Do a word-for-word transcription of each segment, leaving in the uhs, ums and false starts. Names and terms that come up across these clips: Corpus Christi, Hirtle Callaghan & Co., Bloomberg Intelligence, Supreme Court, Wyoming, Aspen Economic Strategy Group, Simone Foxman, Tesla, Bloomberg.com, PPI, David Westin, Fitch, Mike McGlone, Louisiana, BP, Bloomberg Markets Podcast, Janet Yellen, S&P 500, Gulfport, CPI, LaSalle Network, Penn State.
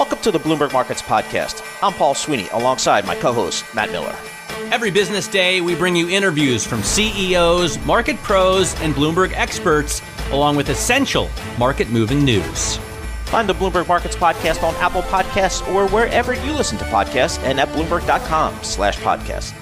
Welcome to the Bloomberg Markets Podcast. I'm Paul Sweeney, alongside my co-host, Matt Miller. Every business day, we bring you interviews from C E Os, market pros, and Bloomberg experts, along with essential market-moving news. Find the Bloomberg Markets Podcast on Apple Podcasts or wherever you listen to podcasts and at Bloomberg.com slash podcast.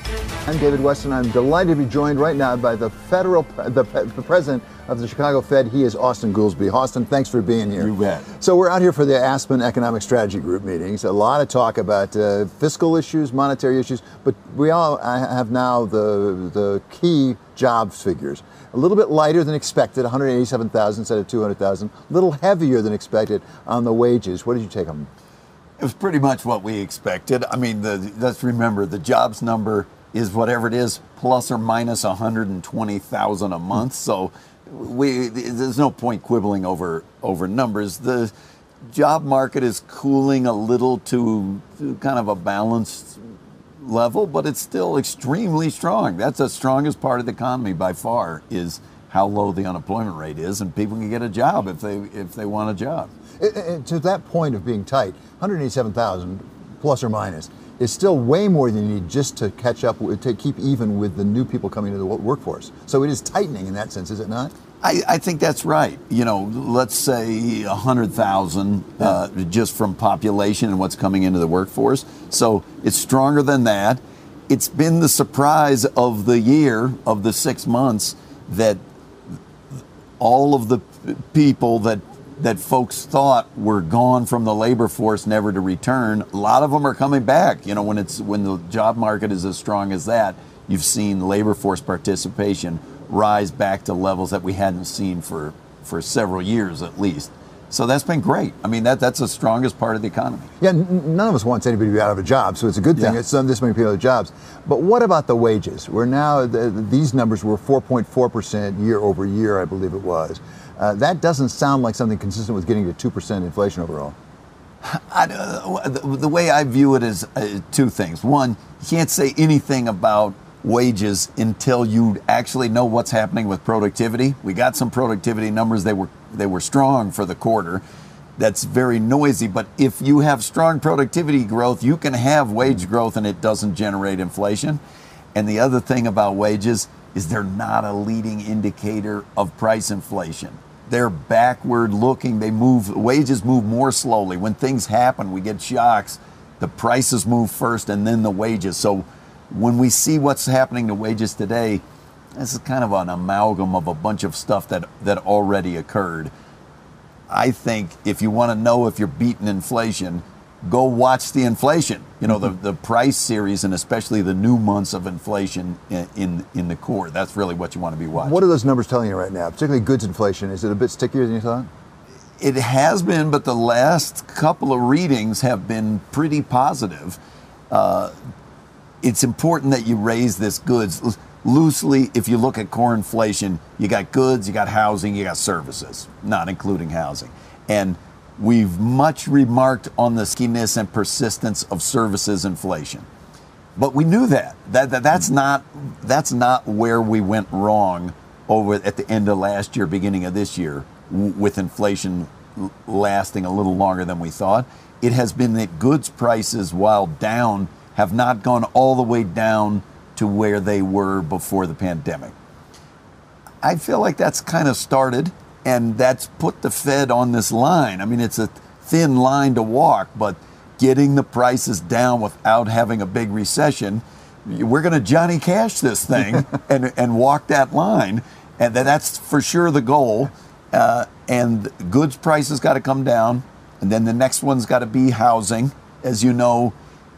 I'm David Westin. I'm delighted to be joined right now by the federal, the, the president of the Chicago Fed. He is Austan Goolsbee. Austan, thanks for being here. You bet. So we're out here for the Aspen Economic Strategy Group meetings. A lot of talk about uh, fiscal issues, monetary issues, but we all have now the the key jobs figures. A little bit lighter than expected, one hundred eighty-seven thousand instead of two hundred thousand. A little heavier than expected on the wages. What did you take them? It was pretty much what we expected. I mean, the, let's remember the jobs number is whatever it is, plus or minus one hundred twenty thousand a month. So we there's no point quibbling over over numbers. The job market is cooling a little to, to kind of a balanced level, but it's still extremely strong. That's the strongest part of the economy by far, is how low the unemployment rate is, and people can get a job if they if they want a job. It, it, to that point of being tight, one hundred eighty-seven thousand plus or minus is still way more than you need just to catch up, to keep even with the new people coming into the workforce. So it is tightening in that sense, is it not? I, I think that's right. You know, let's say one hundred thousand uh, just from population and what's coming into the workforce. So it's stronger than that. It's been the surprise of the year, of the six months, that all of the people that that folks thought were gone from the labor force never to return, a lot of them are coming back. You know, when it's when the job market is as strong as that, you've seen labor force participation rise back to levels that we hadn't seen for, for several years at least. So that's been great. I mean, that that's the strongest part of the economy. Yeah, n- none of us wants anybody to be out of a job, so it's a good thing. Yeah. It's done this many people out of jobs. But what about the wages? We're now, the, these numbers were four point four percent year over year, I believe it was. Uh, that doesn't sound like something consistent with getting to two percent inflation overall. I, uh, the, the way I view it is uh, two things. One, you can't say anything about wages until you actually know what's happening with productivity. We got some productivity numbers. They were they were strong for the quarter. That's very noisy. But if you have strong productivity growth, you can have wage growth and it doesn't generate inflation. And the other thing about wages is they're not a leading indicator of price inflation. They're backward looking. They move, wages move more slowly. When things happen, we get shocks. The prices move first and then the wages. So when we see what's happening to wages today, this is kind of an amalgam of a bunch of stuff that, that already occurred. I think if you want to know if you're beating inflation, go watch the inflation. You know, mm-hmm. the, the price series, and especially the new months of inflation in, in in the core. That's really what you want to be watching. What are those numbers telling you right now, particularly goods inflation? Is it a bit stickier than you thought? It has been, but the last couple of readings have been pretty positive. Uh, it's important that you raise this goods. Loosely, if you look at core inflation, you got goods, you got housing, you got services, not including housing. And we've much remarked on the stickiness and persistence of services inflation. But we knew that. That, that that's not that's not where we went wrong over at the end of last year, beginning of this year, w- with inflation l- lasting a little longer than we thought. It has been that goods prices, while down, have not gone all the way down to where they were before the pandemic. I feel like that's kind of started. And that's put the Fed on this line. I mean, it's a thin line to walk, but getting the prices down without having a big recession, we're going to Johnny Cash this thing and, and walk that line. And that's for sure the goal. Uh, and goods prices got to come down. And then the next one's got to be housing. As you know,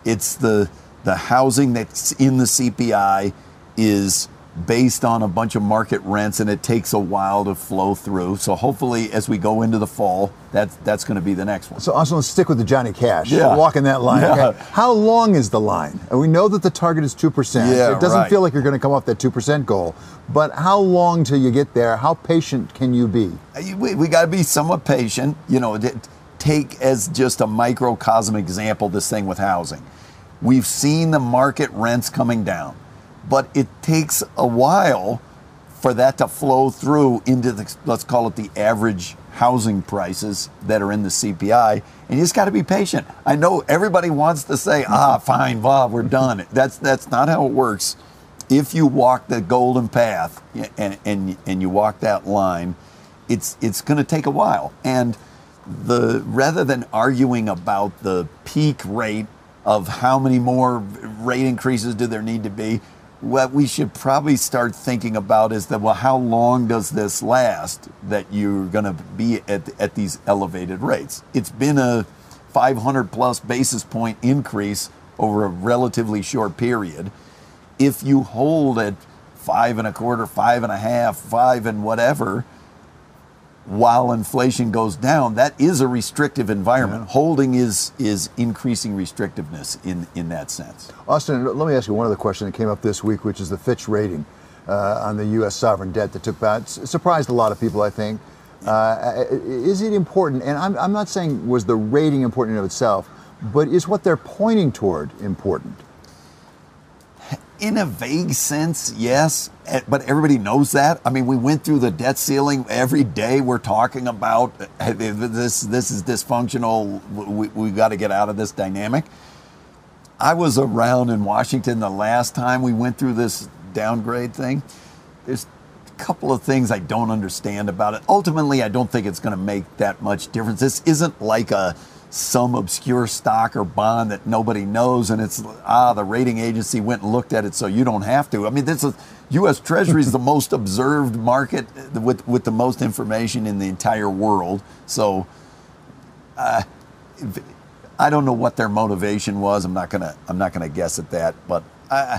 it's the, the housing that's in the C P I is based on a bunch of market rents, and it takes a while to flow through. So hopefully, as we go into the fall, that's that's going to be the next one. So also, let's stick with the Johnny Cash. Yeah. Walking that line. Yeah. Okay. How long is the line? And we know that the target is two percent. Yeah, it doesn't right. feel like you're going to come off that two percent goal. But how long till you get there? How patient can you be? We, we got to be somewhat patient. You know, take as just a microcosm example this thing with housing. We've seen the market rents coming down. But it takes a while for that to flow through into the, let's call it the average housing prices that are in the C P I, and you just got to be patient. I know everybody wants to say, ah, fine, Bob, we're done. That's that's not how it works. If you walk the golden path and and, and you walk that line, it's it's going to take a while. And the rather than arguing about the peak rate of how many more rate increases do there need to be, what we should probably start thinking about is that, well, how long does this last that you're going to be at at these elevated rates? It's been a five hundred plus basis point increase over a relatively short period. If you hold at five and a quarter, five and a half, five and whatever, while inflation goes down, that is a restrictive environment. Yeah. Holding is is increasing restrictiveness in, in that sense. Austan, let me ask you one other question that came up this week, which is the Fitch rating uh, on the U S sovereign debt that took back. Surprised a lot of people, I think. Uh, is it important? And I'm, I'm not saying was the rating important in and of itself, but is what they're pointing toward important? In a vague sense, yes, but everybody knows that. I mean, we went through the debt ceiling. Every day we're talking about this, this is dysfunctional. We, we've got to get out of this dynamic. I was around in Washington the last time we went through this downgrade thing. There's a couple of things I don't understand about it. Ultimately, I don't think it's going to make that much difference. This isn't like a some obscure stock or bond that nobody knows, and it's, ah, the rating agency went and looked at it, so you don't have to. I mean, this is, U S Treasury is the most observed market with, with the most information in the entire world. So uh, I don't know what their motivation was. I'm not gonna I'm not gonna guess at that, but I,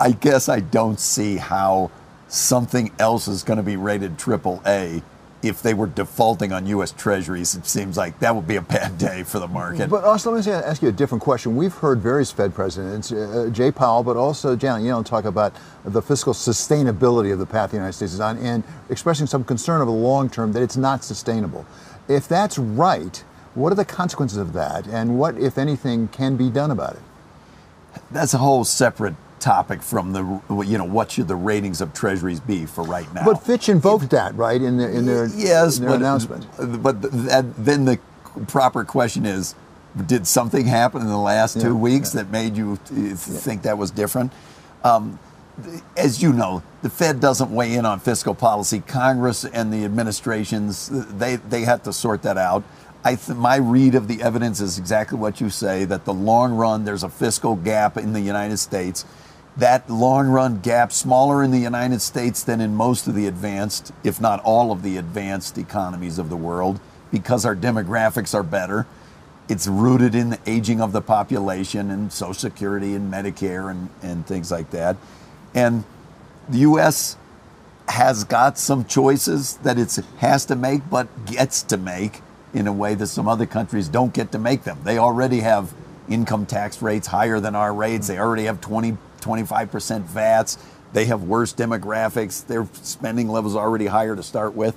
I guess I don't see how something else is going to be rated triple A. If they were defaulting on U S Treasuries, it seems like that would be a bad day for the market. But also, let me ask you a different question. We've heard various Fed presidents, uh, Jay Powell, but also Janet Yellen, talk about the fiscal sustainability of the path the United States is on and expressing some concern over the long term that it's not sustainable. If that's right, what are the consequences of that? And what, if anything, can be done about it? That's a whole separate topic from the, you know, what should the ratings of Treasuries be for right now? But Fitch invoked it, that, right, in their, in their, yes, in their but, announcement. But that, then the proper question is, did something happen in the last yeah, two weeks yeah. that made you th- yeah. think that was different? Um, as you know, the Fed doesn't weigh in on fiscal policy. Congress and the administrations, they, they have to sort that out. I th- my read of the evidence is exactly what you say, that the long run, there's a fiscal gap in the United States. That long-run gap, smaller in the United States than in most of the advanced, if not all of the advanced economies of the world, because our demographics are better. It's rooted in the aging of the population and Social Security and Medicare and, and things like that. And the U S has got some choices that it has to make, but gets to make in a way that some other countries don't get to make them. They already have income tax rates higher than our rates. They already have twenty, twenty-five percent V A Ts. They have worse demographics. Their spending levels are already higher to start with.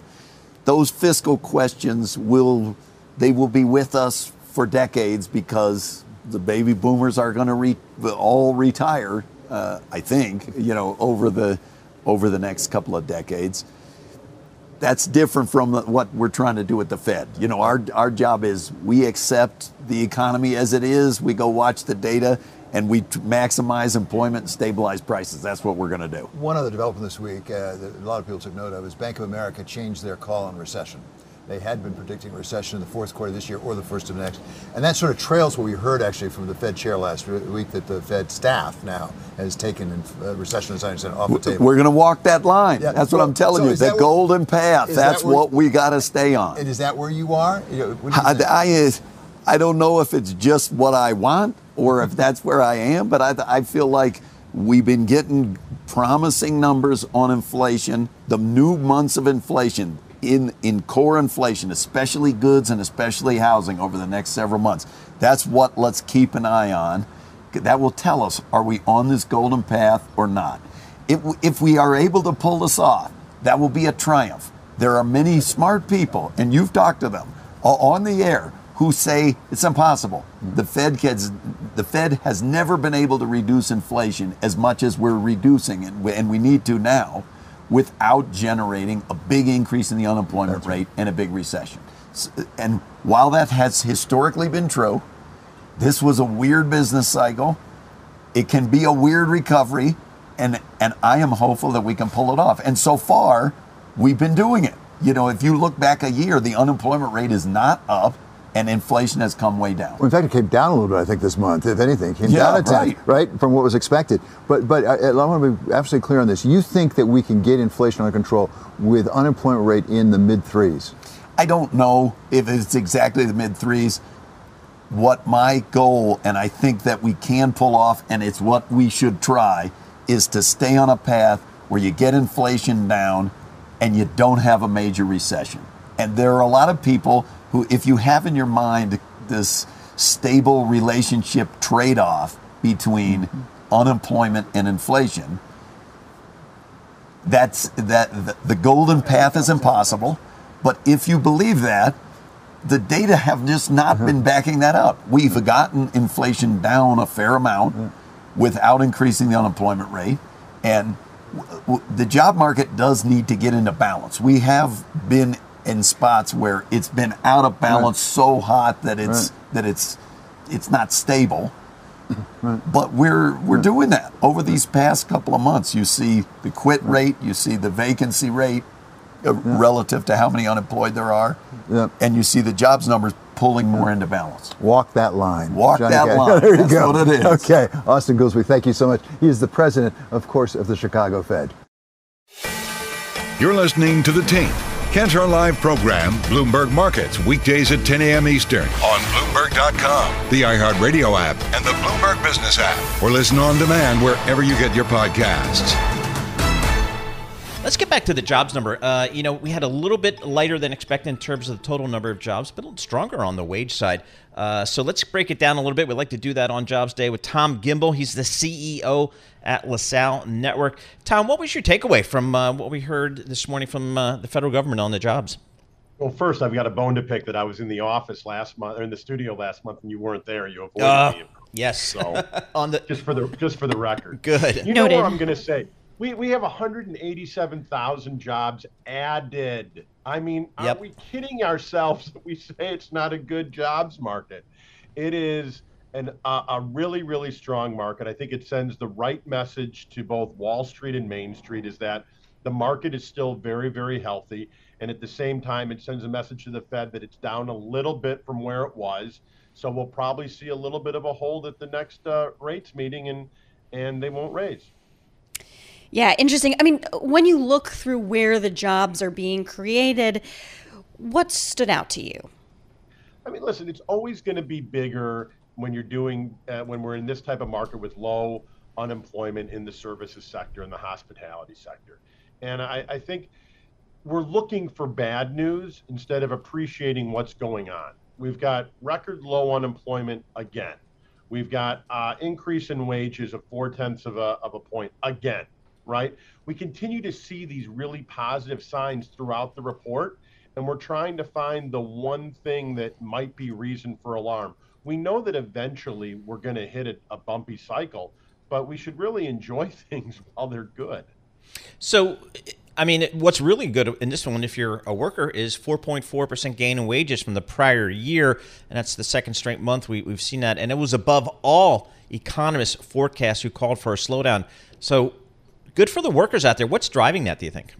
Those fiscal questions will, they will be with us for decades because the baby boomers are going to re, all retire, uh, I think, you know, over the over the next couple of decades. That's different from what we're trying to do with the Fed. You know, our our job is we accept the economy as it is. We go watch the data. And we t- maximize employment and stabilize prices. That's what we're going to do. One other development this week uh, that a lot of people took note of is Bank of America changed their call on recession. They had been predicting recession in the fourth quarter of this year or the first of next. And that sort of trails what we heard actually from the Fed chair last week, that the Fed staff now has taken in, uh, recession, as I understand, off the table. We're going to walk that line. Yeah. That's well, what I'm telling so you. The that golden where, path. That's that where, what we got to stay on. And is that where you are? You know, what do you I, I is. I don't know if it's just what I want or if that's where I am, but I, I feel like we've been getting promising numbers on inflation, the new months of inflation in, in core inflation, especially goods and especially housing over the next several months. That's what let's keep an eye on. That will tell us, are we on this golden path or not? If, if we are able to pull this off, that will be a triumph. There are many smart people, and you've talked to them, on the air, who say it's impossible. The Fed has, the Fed has never been able to reduce inflation as much as we're reducing it, and we need to now. without generating a big increase in the unemployment That's rate right. and a big recession. And while that has historically been true, this was a weird business cycle. It can be a weird recovery, and and I am hopeful that we can pull it off. And so far, we've been doing it. You know, if you look back a year, the unemployment rate is not up, and inflation has come way down. Well, in fact, it came down a little bit, I think, this month, if anything. It came yeah, down a tad, right. right, from what was expected. But but I, I want to be absolutely clear on this. You think that we can get inflation under control with unemployment rate in the mid-threes? I don't know if it's exactly the mid-threes. What my goal, and I think that we can pull off, and it's what we should try, is to stay on a path where you get inflation down and you don't have a major recession. And there are a lot of people who, if you have in your mind this stable relationship trade-off between mm-hmm. unemployment and inflation, that's that the, the golden path is impossible. But if you believe that, the data have just not mm-hmm. been backing that up. We've gotten inflation down a fair amount mm-hmm. without increasing the unemployment rate. And w- w- the job market does need to get into balance. We have been in spots where it's been out of balance right. so hot that it's right. that it's it's not stable. Right. But we're we're right. doing that. Over these past couple of months, you see the quit right. rate, you see the vacancy rate, Yeah. relative to how many unemployed there are, yeah. and you see the jobs numbers pulling yeah. more into balance. Walk that line. Walk Johnny that K. line. There you That's go. What it is. Okay. Austan Goolsbee, thank you so much. He is the president, of course, of the Chicago Fed. You're listening to The Tape, Cantor Live program, Bloomberg Markets, weekdays at ten a.m. Eastern on Bloomberg dot com, the iHeartRadio app, and the Bloomberg Business app, or listen on demand wherever you get your podcasts. Let's get back to the jobs number. Uh, you know, we had a little bit lighter than expected in terms of the total number of jobs, but stronger on the wage side. Uh, so let's break it down a little bit. We'd like to do that on Jobs Day with Tom Gimbel. He's the C E O at LaSalle Network. Tom, what was your takeaway from uh, what we heard this morning from uh, the federal government on the jobs? Well, first, I've got a bone to pick that I was in the office last month, or in the studio last month, and you weren't there. You avoided uh, me. Yes. So, on the just for the just for the record. Good. You know Noted. What I'm going to say. We we have one hundred eighty-seven thousand jobs added. I mean, are yep. we kidding ourselves that we say it's not a good jobs market? It is an a, a really, really strong market. I think it sends the right message to both Wall Street and Main Street, is that the market is still very, very healthy. And at the same time, it sends a message to the Fed that it's down a little bit from where it was. So we'll probably see a little bit of a hold at the next uh, rates meeting, and and they won't raise. Yeah, interesting. I mean, when you look through where the jobs are being created, what stood out to you? I mean, listen, it's always going to be bigger when you're doing, uh, when we're in this type of market with low unemployment in the services sector and the hospitality sector. And I, I think we're looking for bad news instead of appreciating what's going on. We've got record low unemployment again. We've got uh, increase in wages of four-tenths of a, of a point again. Right? We continue to see these really positive signs throughout the report, and we're trying to find the one thing that might be reason for alarm. We know that eventually we're going to hit a, a bumpy cycle, but we should really enjoy things while they're good. So, I mean, what's really good in this one, if you're a worker, is four point four percent gain in wages from the prior year, and that's the second straight month we, we've seen that, and it was above all economists' forecasts who called for a slowdown. So, good for the workers out there. What's driving that, do you think?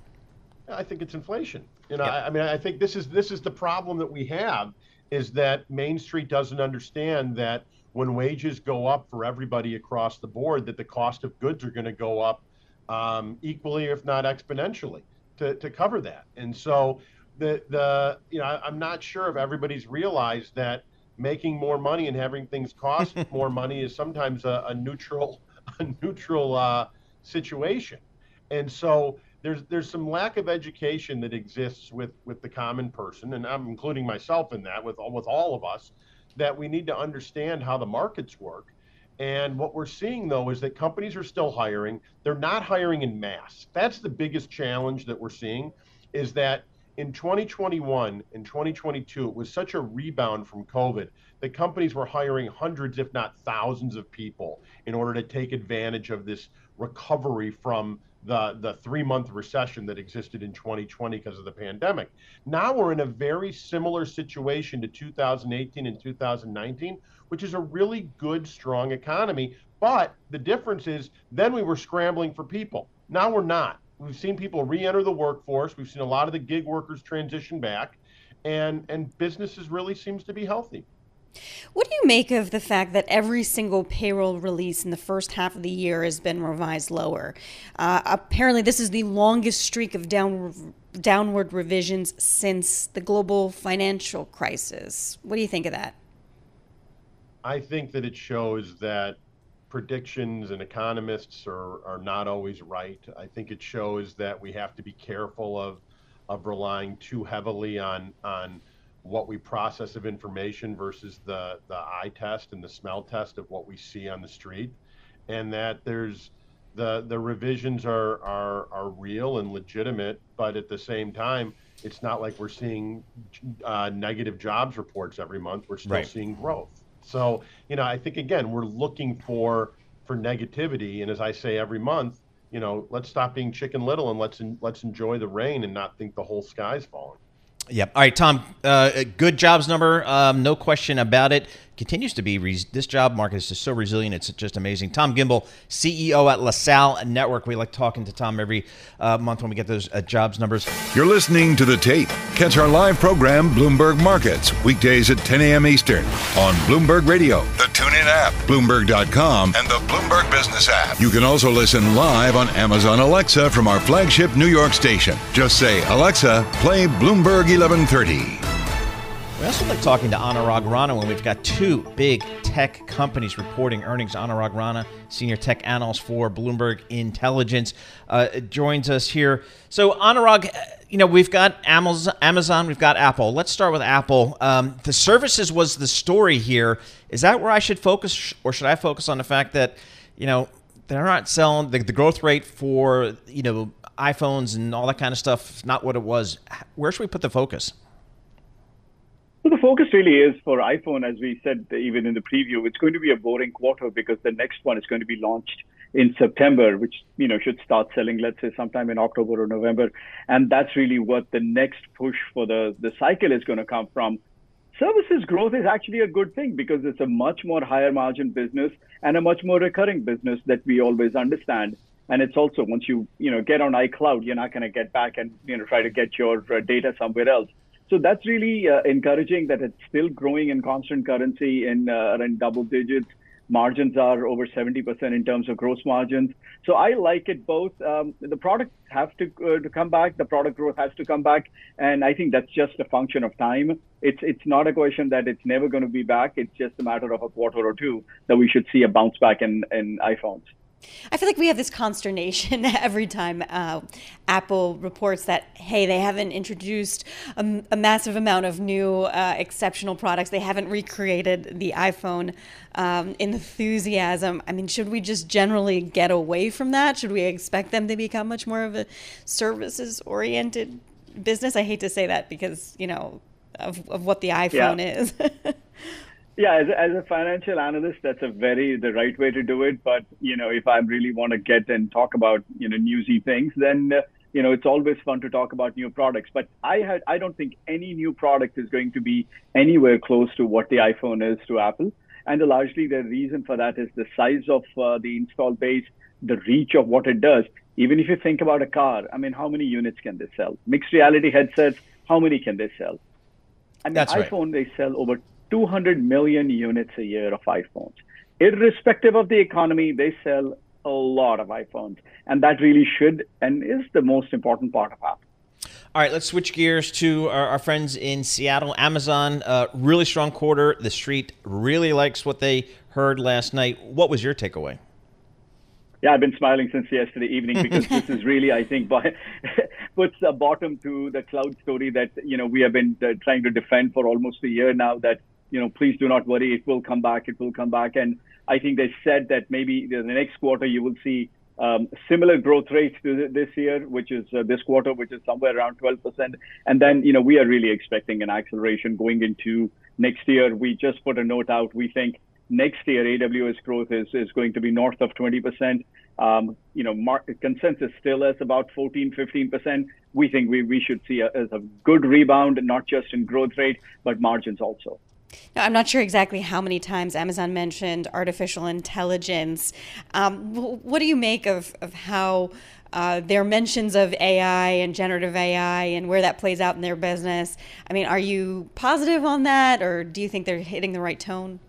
I think it's inflation. You know, yeah. I, I mean, I think this is this is the problem that we have, is that Main Street doesn't understand that when wages go up for everybody across the board, that the cost of goods are going to go up um, equally, if not exponentially, to, to cover that. And so, the the you know, I, I'm not sure if everybody's realized that making more money and having things cost more money is sometimes a, a neutral a neutral. Uh, situation. And so there's there's some lack of education that exists with with the common person, and I'm including myself in that, with with all of us, that we need to understand how the markets work. And what we're seeing, though, is that companies are still hiring. They're not hiring in mass. That's the biggest challenge that we're seeing, is that in twenty twenty-one and twenty twenty-two, it was such a rebound from COVID that companies were hiring hundreds, if not thousands, of people in order to take advantage of this recovery from the, the three-month recession that existed in twenty twenty because of the pandemic. Now we're in a very similar situation to two thousand eighteen and two thousand nineteen, which is a really good, strong economy. But the difference is then we were scrambling for people. Now we're not. We've seen people re-enter the workforce. We've seen a lot of the gig workers transition back, and, and businesses really seems to be healthy. What do you make of the fact that every single payroll release in the first half of the year has been revised lower? Uh, apparently, this is the longest streak of down, downward revisions since the global financial crisis. What do you think of that? I think that it shows that predictions and economists are, are not always right. I think it shows that we have to be careful of, of relying too heavily on on. what we process of information versus the, the eye test and the smell test of what we see on the street, and that there's the the revisions are, are, are real and legitimate, but at the same time, it's not like we're seeing uh, negative jobs reports every month. We're still right. seeing growth. So, you know, I think, again, we're looking for for negativity. And as I say every month, you know, let's stop being Chicken Little and let's en- let's enjoy the rain and not think the whole sky's falling. Yep. All right, Tom, uh, good jobs number. Um, no question about it. Continues to be. Res- this job market is just so resilient. It's just amazing. Tom Gimbel, C E O at LaSalle Network. We like talking to Tom every uh, month when we get those uh, jobs numbers. You're listening to The Tape. Catch our live program, Bloomberg Markets, weekdays at ten a.m. Eastern on Bloomberg Radio, the TuneIn app, Bloomberg dot com, and the Bloomberg Business app. You can also listen live on Amazon Alexa from our flagship New York station. Just say, Alexa, play Bloomberg eleven thirty. We also like talking to Anurag Rana when we've got two big tech companies reporting earnings. Anurag Rana, senior tech analyst for Bloomberg Intelligence, uh, joins us here. So Anurag, you know, we've got Amazon, we've got Apple. Let's start with Apple. Um, the services was the story here. Is that where I should focus, or should I focus on the fact that, you know, they're not selling the, the growth rate for, you know, iPhones and all that kind of stuff, not what it was? Where should we put the focus? So the focus really is for iPhone, as we said, even in the preview, it's going to be a boring quarter because the next one is going to be launched in September, which, you know, should start selling, let's say, sometime in October or November. And that's really what the next push for the, the cycle is going to come from. Services growth is actually a good thing because it's a much more higher margin business and a much more recurring business that we always understand. And it's also, once you, you know, get on iCloud, you're not going to get back and, you know, try to get your data somewhere else. So that's really uh, encouraging that it's still growing in constant currency in, uh, in double digits. Margins are over seventy percent in terms of gross margins. So I like it both. Um, the product has to, uh, to come back. The product growth has to come back. And I think that's just a function of time. It's it's not a question that it's never going to be back. It's just a matter of a quarter or two that we should see a bounce back in, in iPhones. I feel like we have this consternation every time uh, Apple reports that, hey, they haven't introduced a, a massive amount of new uh, exceptional products. They haven't recreated the iPhone um, enthusiasm. I mean, should we just generally get away from that? Should we expect them to become much more of a services-oriented business? I hate to say that because, you know, of, of what the iPhone yeah. is. Yeah, as a, as a financial analyst, that's a very the right way to do it. But, you know, if I really want to get and talk about, you know, newsy things, then, uh, you know, it's always fun to talk about new products. But I had I don't think any new product is going to be anywhere close to what the iPhone is to Apple. And largely the reason for that is the size of uh, the install base, the reach of what it does. Even if you think about a car, I mean, how many units can they sell? Mixed reality headsets, how many can they sell? And the iPhone, they sell over two hundred million units a year of iPhones. Irrespective of the economy, they sell a lot of iPhones. And that really should and is the most important part of Apple. All right, let's switch gears to our, our friends in Seattle. Amazon, uh, really strong quarter. The street really likes what they heard last night. What was your takeaway? Yeah, I've been smiling since yesterday evening because this is really, I think, by, puts a bottom to the cloud story that, you know, we have been uh, trying to defend for almost a year now that, you know, please do not worry. It will come back. It will come back. And I think they said that maybe the next quarter you will see um, similar growth rates to this year, which is uh, this quarter, which is somewhere around twelve percent. And then, you know, we are really expecting an acceleration going into next year. We just put a note out. We think next year A W S growth is, is going to be north of twenty percent. Um, you know, market consensus still is about fourteen, fifteen percent. We think we, we should see a, as a good rebound, not just in growth rate, but margins also. Now, I'm not sure exactly how many times Amazon mentioned artificial intelligence. Um, what do you make of, of how uh, their mentions of A I and generative A I and where that plays out in their business? I mean, are you positive on that, or do you think they're hitting the right tone?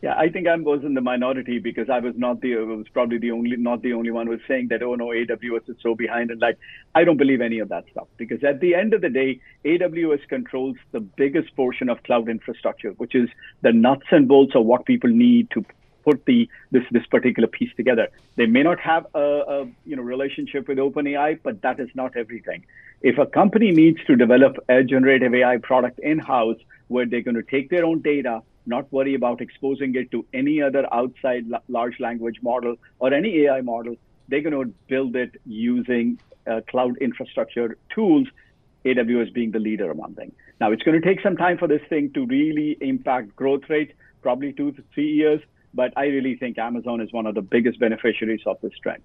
Yeah, I think I was in the minority because I was not the, I was probably the only, not the only one who was saying that, oh no, A W S is so behind. And like, I don't believe any of that stuff, because at the end of the day, A W S controls the biggest portion of cloud infrastructure, which is the nuts and bolts of what people need to put the, this, this particular piece together. They may not have a, a you know, relationship with OpenAI, but that is not everything. If a company needs to develop a generative A I product in-house, where they're going to take their own data, not worry about exposing it to any other outside large language model or any A I model, they're going to build it using uh, cloud infrastructure tools, A W S being the leader among them. Now, it's going to take some time for this thing to really impact growth rate, probably two to three years, but I really think Amazon is one of the biggest beneficiaries of this trend.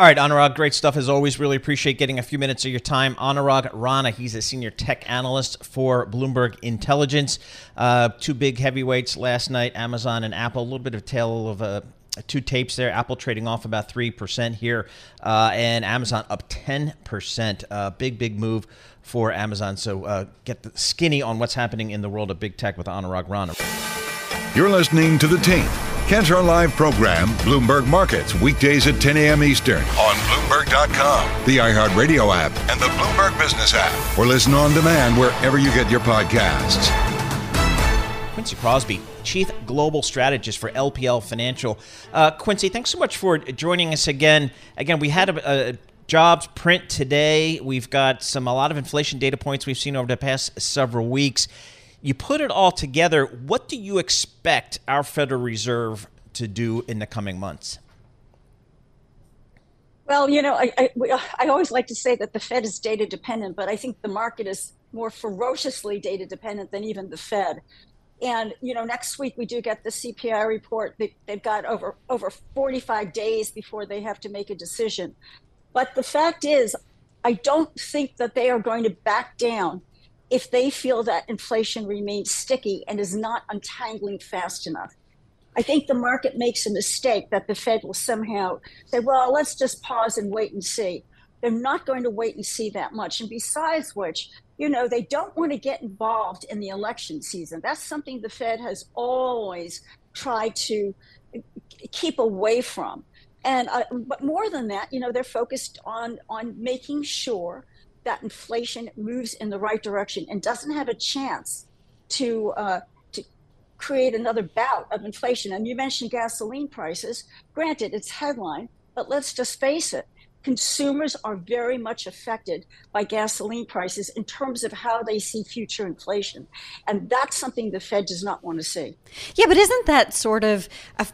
All right, Anurag, great stuff as always. Really appreciate getting a few minutes of your time. Anurag Rana, he's a senior tech analyst for Bloomberg Intelligence. Uh, two big heavyweights last night, Amazon and Apple. A little bit of tale of a two tapes there. Apple trading off about three percent here, uh, and Amazon up ten percent. Uh, big, big move for Amazon. So uh, get the skinny on what's happening in the world of big tech with Anurag Rana. You're listening to The Tape. Catch our live program, Bloomberg Markets, weekdays at ten a m Eastern on Bloomberg dot com, the iHeartRadio app, and the Bloomberg Business app, or listen on demand wherever you get your podcasts. Quincy Crosby, Chief Global Strategist for L P L Financial. Uh, Quincy, thanks so much for joining us again. Again, we had a, a jobs print today. We've got some a lot of inflation data points we've seen over the past several weeks. You put it all together, what do you expect our Federal Reserve to do in the coming months? Well, you know, I, I, I always like to say that the Fed is data dependent, but I think the market is more ferociously data dependent than even the Fed. And, you know, next week we do get the C P I report. They, they've got over, over forty-five days before they have to make a decision. But the fact is, I don't think that they are going to back down if they feel that inflation remains sticky and is not untangling fast enough. I think the market makes a mistake that the Fed will somehow say, well, let's just pause and wait and see. They're not going to wait and see that much. And besides which, you know, they don't want to get involved in the election season. That's something the Fed has always tried to keep away from. And uh, but more than that, you know, they're focused on, on making sure that inflation moves in the right direction and doesn't have a chance to uh, to create another bout of inflation. And you mentioned gasoline prices. Granted, it's headline, but let's just face it. Consumers are very much affected by gasoline prices in terms of how they see future inflation. And that's something the Fed does not want to see. Yeah, but isn't that sort of, a,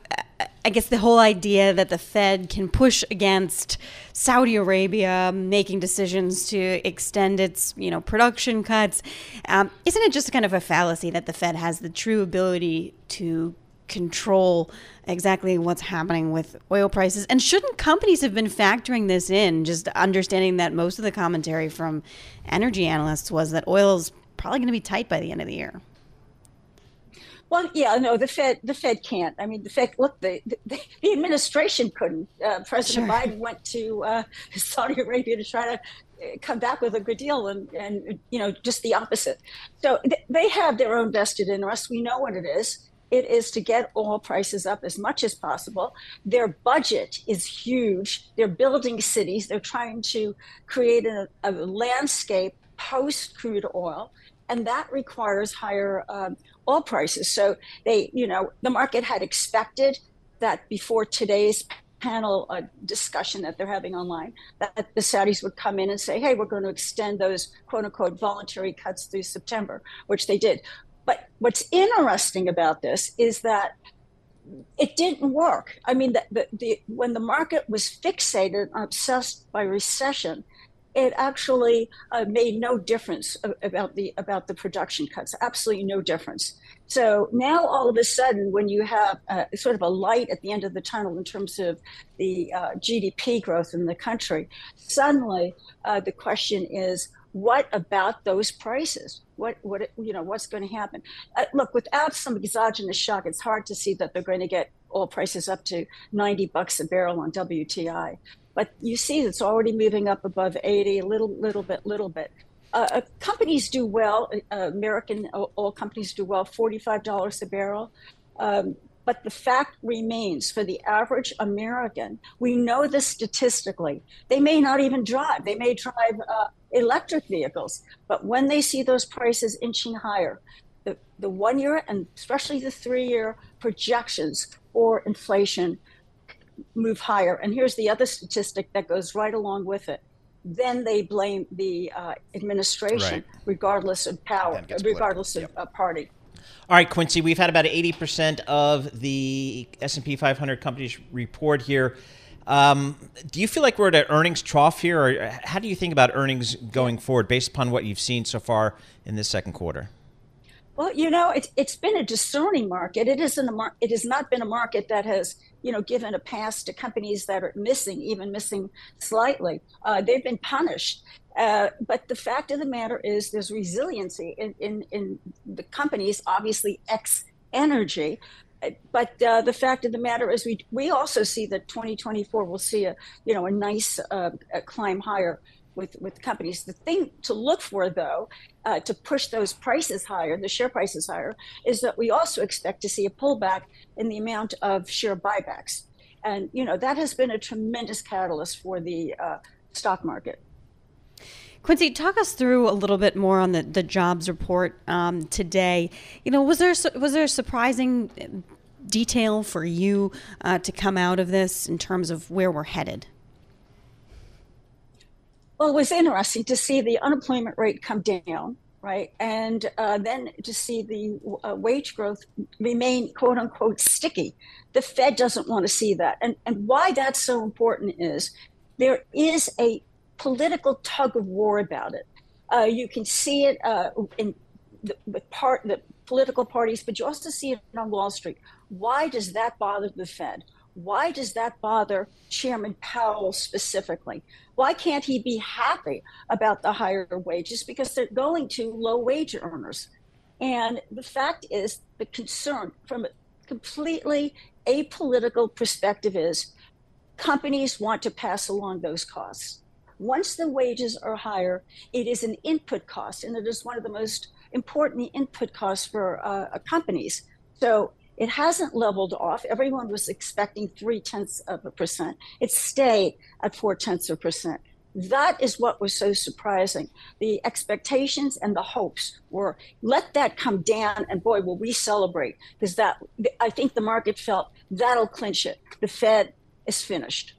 I guess, the whole idea that the Fed can push against Saudi Arabia making decisions to extend its, you know, production cuts? Um, isn't it just kind of a fallacy that the Fed has the true ability to control exactly what's happening with oil prices? And shouldn't companies have been factoring this in, just understanding that most of the commentary from energy analysts was that oil is probably going to be tight by the end of the year? Well, yeah, no, the Fed the Fed can't. I mean, the Fed, look, the, the, the administration couldn't. Uh, President sure. Biden went to uh, Saudi Arabia to try to come back with a good deal, and, and you know, just the opposite. So th- they have their own vested interest. We know what it is. It is to get oil prices up as much as possible. Their budget is huge. They're building cities. They're trying to create a, a landscape post-crude oil, and that requires higher um, oil prices. So they, you know, the market had expected that before today's panel uh, discussion that they're having online, that the Saudis would come in and say, hey, we're going to extend those quote-unquote voluntary cuts through September, which they did. But what's interesting about this is that it didn't work. I mean, the, the, the, when the market was fixated and obsessed by recession, it actually uh, made no difference about the about the production cuts, absolutely no difference. So now all of a sudden, when you have uh, sort of a light at the end of the tunnel in terms of the uh, G D P growth in the country, suddenly uh, the question is, what about those prices? What, what, you know, what's going to happen? Uh, look, without some exogenous shock, it's hard to see that they're going to get oil prices up to ninety bucks a barrel on W T I. But you see, it's already moving up above eighty, little, little bit, little bit. Uh, companies do well. Uh, American oil companies do well, forty-five dollars a barrel. Um, but the fact remains, for the average American, we know this statistically, they may not even drive. They may drive uh, electric vehicles. But when they see those prices inching higher, the, the one year and especially the three year projections for inflation move higher. And here's the other statistic that goes right along with it. Then they blame the uh, administration, right, regardless of power, regardless of yep. uh, party. All right, Quincy, we've had about eighty percent of the S and P five hundred companies report here. Um, do you feel like we're at an earnings trough here? Or how do you think about earnings going forward based upon what you've seen so far in this second quarter? Well, you know, it's, it's been a discerning market. It isn't a mar- it has not been a market that has, you know, given a pass to companies that are missing, even missing slightly. Uh, they've been punished. Uh, but the fact of the matter is there's resiliency in, in, in the companies, obviously ex-energy. But uh, the fact of the matter is we we also see that twenty twenty-four will see a, you know, a nice uh, a climb higher with with companies. The thing to look for, though, uh, to push those prices higher, the share prices higher, is that we also expect to see a pullback in the amount of share buybacks. And, you know, that has been a tremendous catalyst for the uh, stock market. Quincy, talk us through a little bit more on the, the jobs report um, today. You know, was there was there a surprising detail for you uh, to come out of this in terms of where we're headed? Well, it was interesting to see the unemployment rate come down, right? And uh, then to see the uh, wage growth remain, quote unquote, sticky. The Fed doesn't want to see that. And, and why that's so important is there is a political tug of war about it. Uh, you can see it uh, in the, the, part, the political parties, but you also see it on Wall Street. Why does that bother the Fed? Why does that bother Chairman Powell specifically? Why can't he be happy about the higher wages? Because they're going to low wage earners. And the fact is, the concern from a completely apolitical perspective is companies want to pass along those costs. Once the wages are higher, it is an input cost, and it is one of the most important input costs for uh, companies. So it hasn't leveled off. Everyone was expecting three-tenths of a percent. It stayed at four-tenths of a percent. That is what was so surprising. The expectations and the hopes were, let that come down, and boy, will we celebrate. Because that, I think the market felt, that'll clinch it. The Fed is finished.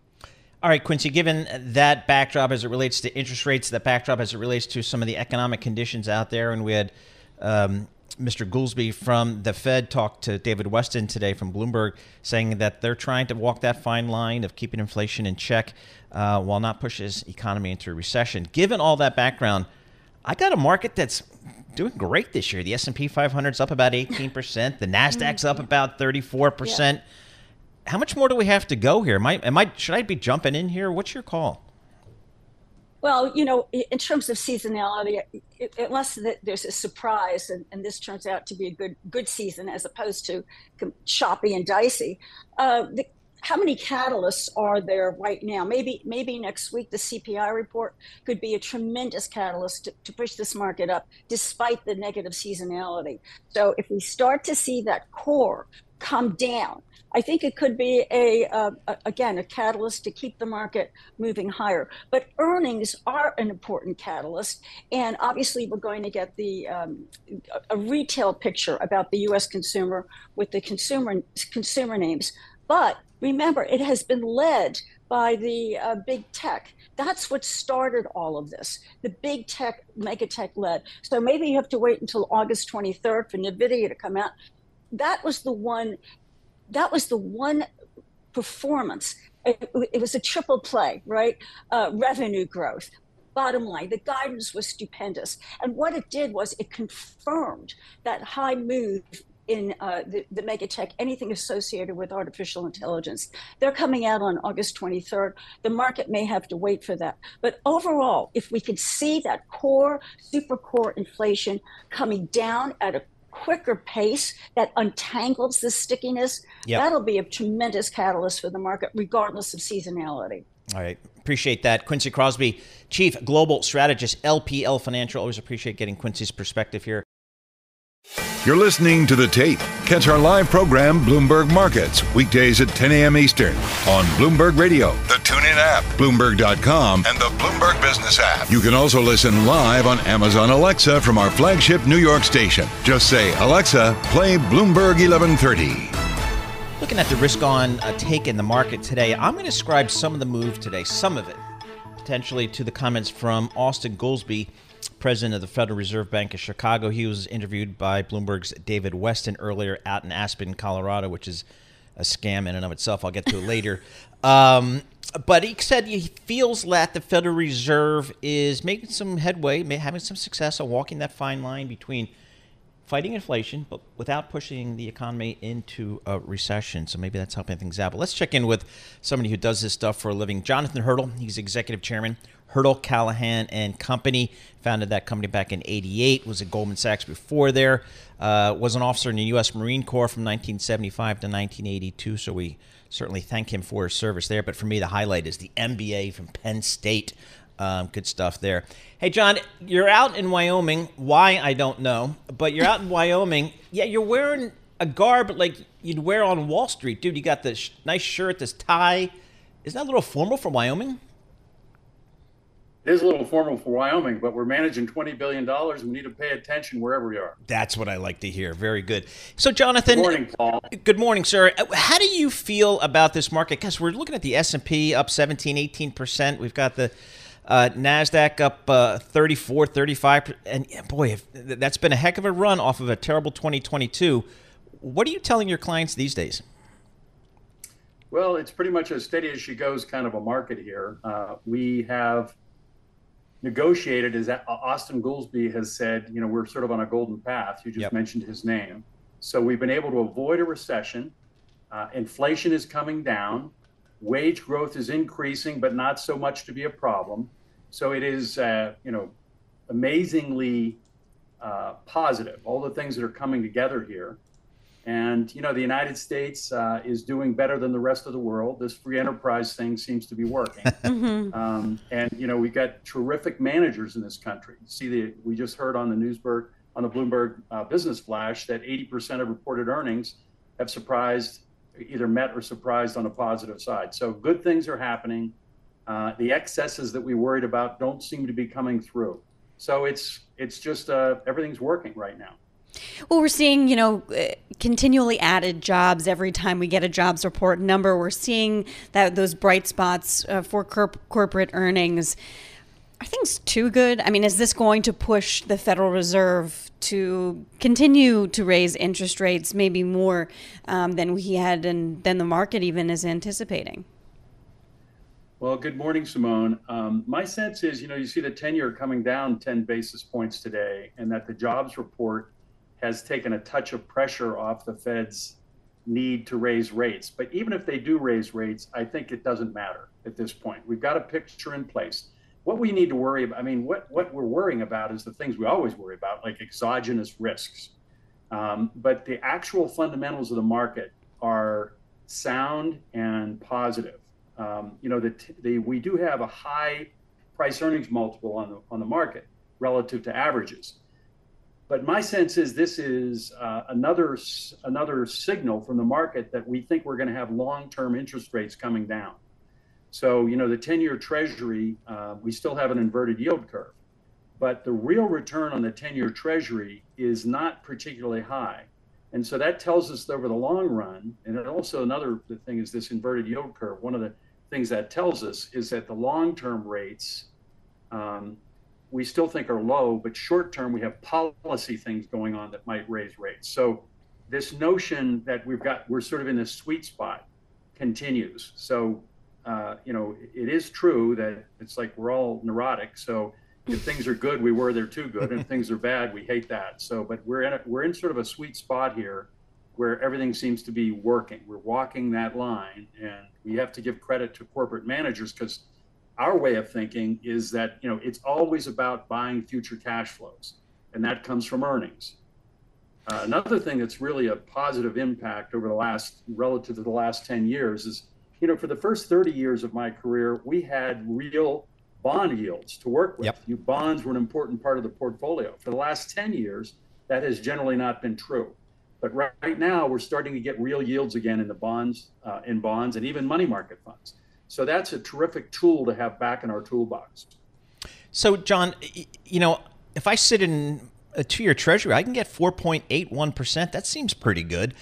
All right, Quincy, given that backdrop as it relates to interest rates, that backdrop as it relates to some of the economic conditions out there, and we had um, Mister Goolsbee from the Fed talked to David Westin today from Bloomberg, saying that they're trying to walk that fine line of keeping inflation in check uh, while not pushing the economy into a recession. Given all that background, I got a market that's doing great this year. The S and P five hundred's up about eighteen percent. The Nasdaq's up about thirty-four percent. Yeah. How much more do we have to go here? Am I, am I, should I be jumping in here? What's your call? Well, you know, in terms of seasonality, unless there's a surprise and, and this turns out to be a good good season as opposed to choppy and dicey, uh, the, how many catalysts are there right now? Maybe maybe next week the C P I report could be a tremendous catalyst to, to push this market up despite the negative seasonality. So if we start to see that core come down, I think it could be a, uh, again, a catalyst to keep the market moving higher. But earnings are an important catalyst. And obviously, we're going to get the um, a retail picture about the U S consumer with the consumer consumer names. But remember, it has been led by the uh, big tech. That's what started all of this. The big tech, mega tech led. So maybe you have to wait until August twenty-third for NVIDIA to come out. That was the one... That was the one performance. It, it was a triple play, right? Uh, revenue growth, Bottom line, the guidance was stupendous. And what it did was it confirmed that high move in uh, the, the mega tech, anything associated with artificial intelligence. They're coming out on August twenty-third. The market may have to wait for that. But overall, if we could see that core, super core inflation coming down at a quicker pace that untangles the stickiness, yep. that'll be a tremendous catalyst for the market, regardless of seasonality. All right. Appreciate that. Quincy Crosby, Chief Global Strategist, L P L Financial. Always appreciate getting Quincy's perspective here. You're listening to The Tape. Catch our live program, Bloomberg Markets, weekdays at ten a.m. Eastern on Bloomberg Radio, the TuneIn app, Bloomberg dot com, and the Bloomberg Business app. You can also listen live on Amazon Alexa from our flagship New York station. Just say, Alexa, play Bloomberg eleven thirty. Looking at the risk-on uh, take in the market today, I'm going to ascribe some of the move today, some of it, potentially to the comments from Austan Goolsbee, president of the Federal Reserve Bank of Chicago. He was interviewed by Bloomberg's David Westin earlier out in Aspen, Colorado, which is a scam in and of itself. I'll get to it later. Um, but he said he feels that the Federal Reserve is making some headway, having some success on walking that fine line between fighting inflation, but without pushing the economy into a recession. So maybe that's helping things out. But let's check in with somebody who does this stuff for a living. Jonathan Hirtle, he's executive chairman, Hirtle Callaghan and Company. Founded that company back in eighty-eight, was at Goldman Sachs before there, uh, was an officer in the U S Marine Corps from nineteen seventy-five to nineteen eighty-two. So we certainly thank him for his service there. But for me, the highlight is the M B A from Penn State. Um, good stuff there. Hey, John, you're out in Wyoming. Why, I don't know. But you're out in Wyoming. Yeah, you're wearing a garb like you'd wear on Wall Street. Dude, you got this sh- nice shirt, this tie. Isn't that a little formal for Wyoming? It is a little formal for Wyoming, but we're managing twenty billion dollars. And we need to pay attention wherever we are. That's what I like to hear. Very good. So, Jonathan. Good morning, Paul. Good morning, sir. How do you feel about this market? Because we're looking at the S and P up seventeen, eighteen percent. We've got the Uh, NASDAQ up uh, thirty-four, thirty-five, and boy, if, that's been a heck of a run off of a terrible twenty twenty-two. What are you telling your clients these days? Well, it's pretty much as steady as she goes kind of a market here. Uh, we have negotiated, as Austan Goolsbee has said, you know, we're sort of on a golden path. You just yep. mentioned his name. So we've been able to avoid a recession. Uh, inflation is coming down. Wage growth is increasing, but not so much to be a problem. So it is, uh, you know, amazingly uh, positive, all the things that are coming together here. And, you know, the United States uh, is doing better than the rest of the world. This free enterprise thing seems to be working. um, and, you know, we've got terrific managers in this country. See, the, we just heard on the Newsberg, on the Bloomberg uh, Business Flash that eighty percent of reported earnings have surprised either met or surprised on a positive side. So good things are happening. Uh, the excesses that we worried about don't seem to be coming through. So it's it's just uh, everything's working right now. Well, we're seeing, you know, continually added jobs every time we get a jobs report number. We're seeing that those bright spots uh, for corp- corporate earnings. Are things too good? I mean, is this going to push the Federal Reserve to continue to raise interest rates maybe more um, than we had and than the market even is anticipating? Well, good morning, Simone. Um, my sense is, you know, you see the ten-year coming down ten basis points today, and that the jobs report has taken a touch of pressure off the Fed's need to raise rates. But even if they do raise rates, I think it doesn't matter at this point. We've got a picture in place. What we need to worry about, I mean, what, what we're worrying about is the things we always worry about, like exogenous risks. Um, but the actual fundamentals of the market are sound and positive. Um, you know, the, the, we do have a high price earnings multiple on the, on the market relative to averages. But my sense is this is uh, another, another signal from the market that we think we're going to have long-term interest rates coming down. So, you know, the ten-year Treasury, uh, we still have an inverted yield curve, but the real return on the ten-year Treasury is not particularly high. And so that tells us that over the long run, and then also another thing is this inverted yield curve. One of the things that tells us is that the long-term rates, um, we still think are low, but short-term we have policy things going on that might raise rates. So this notion that we've got, we're sort of in this sweet spot continues. So uh, you know, it is true that it's like we're all neurotic. So if things are good, we were they're too good, and if things are bad, we hate that. So, but we're in a, we're in sort of a sweet spot here, where everything seems to be working. We're walking that line, and we have to give credit to corporate managers, because our way of thinking is that, you know, it's always about buying future cash flows, and that comes from earnings. Uh, another thing that's really a positive impact over the last, relative to the last ten years is, you know, for the first thirty years of my career, we had real bond yields to work with. Yep. You bonds were an important part of the portfolio. For the last ten years, that has generally not been true. But right, right now, we're starting to get real yields again in the bonds, uh, in bonds and even money market funds. So that's a terrific tool to have back in our toolbox. So, John, you know, if I sit in a two-year treasury, I can get four point eight one percent. That seems pretty good,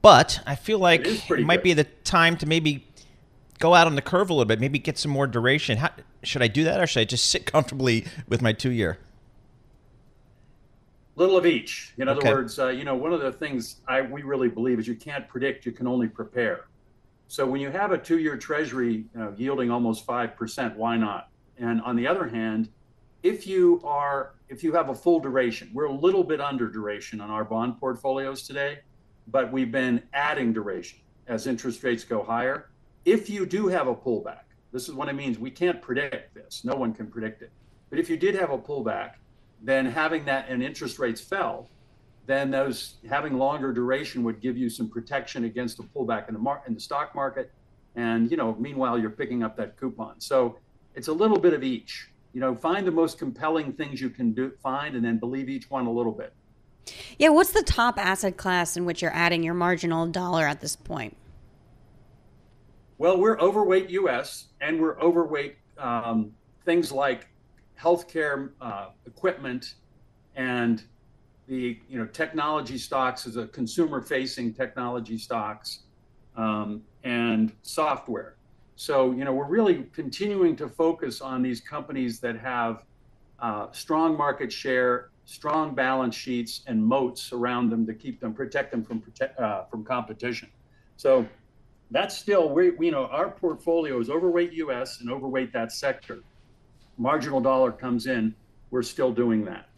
but I feel like it, it might good. be the time to maybe go out on the curve a little bit, maybe get some more duration. How, should I do that, or should I just sit comfortably with my two-year? Little of each. In other okay. words, uh, you know, one of the things I we really believe is you can't predict, you can only prepare. So when you have a two-year treasury uh, yielding almost five percent, why not? And on the other hand, if you are, if you have a full duration, we're a little bit under duration on our bond portfolios today, but we've been adding duration as interest rates go higher. If you do have a pullback, this is what it means. We can't predict this. No one can predict it. But if you did have a pullback, then having that, and interest rates fell, then those, having longer duration would give you some protection against a pullback in the mar- in the stock market. And, you know, meanwhile, you're picking up that coupon. So it's a little bit of each. You know, find the most compelling things you can do, find, and then believe each one a little bit. Yeah, what's the top asset class in which you're adding your marginal dollar at this point? Well, we're overweight U S, and we're overweight um, things like healthcare uh, equipment, and the, you know, technology stocks as a consumer-facing technology stocks, um, and software. So, you know, we're really continuing to focus on these companies that have uh, strong market share, strong balance sheets, and moats around them to keep them, protect them from prote- uh, from competition. So that's still, we, you know, our portfolio is overweight U S and overweight that sector. Marginal dollar comes in, we're still doing that.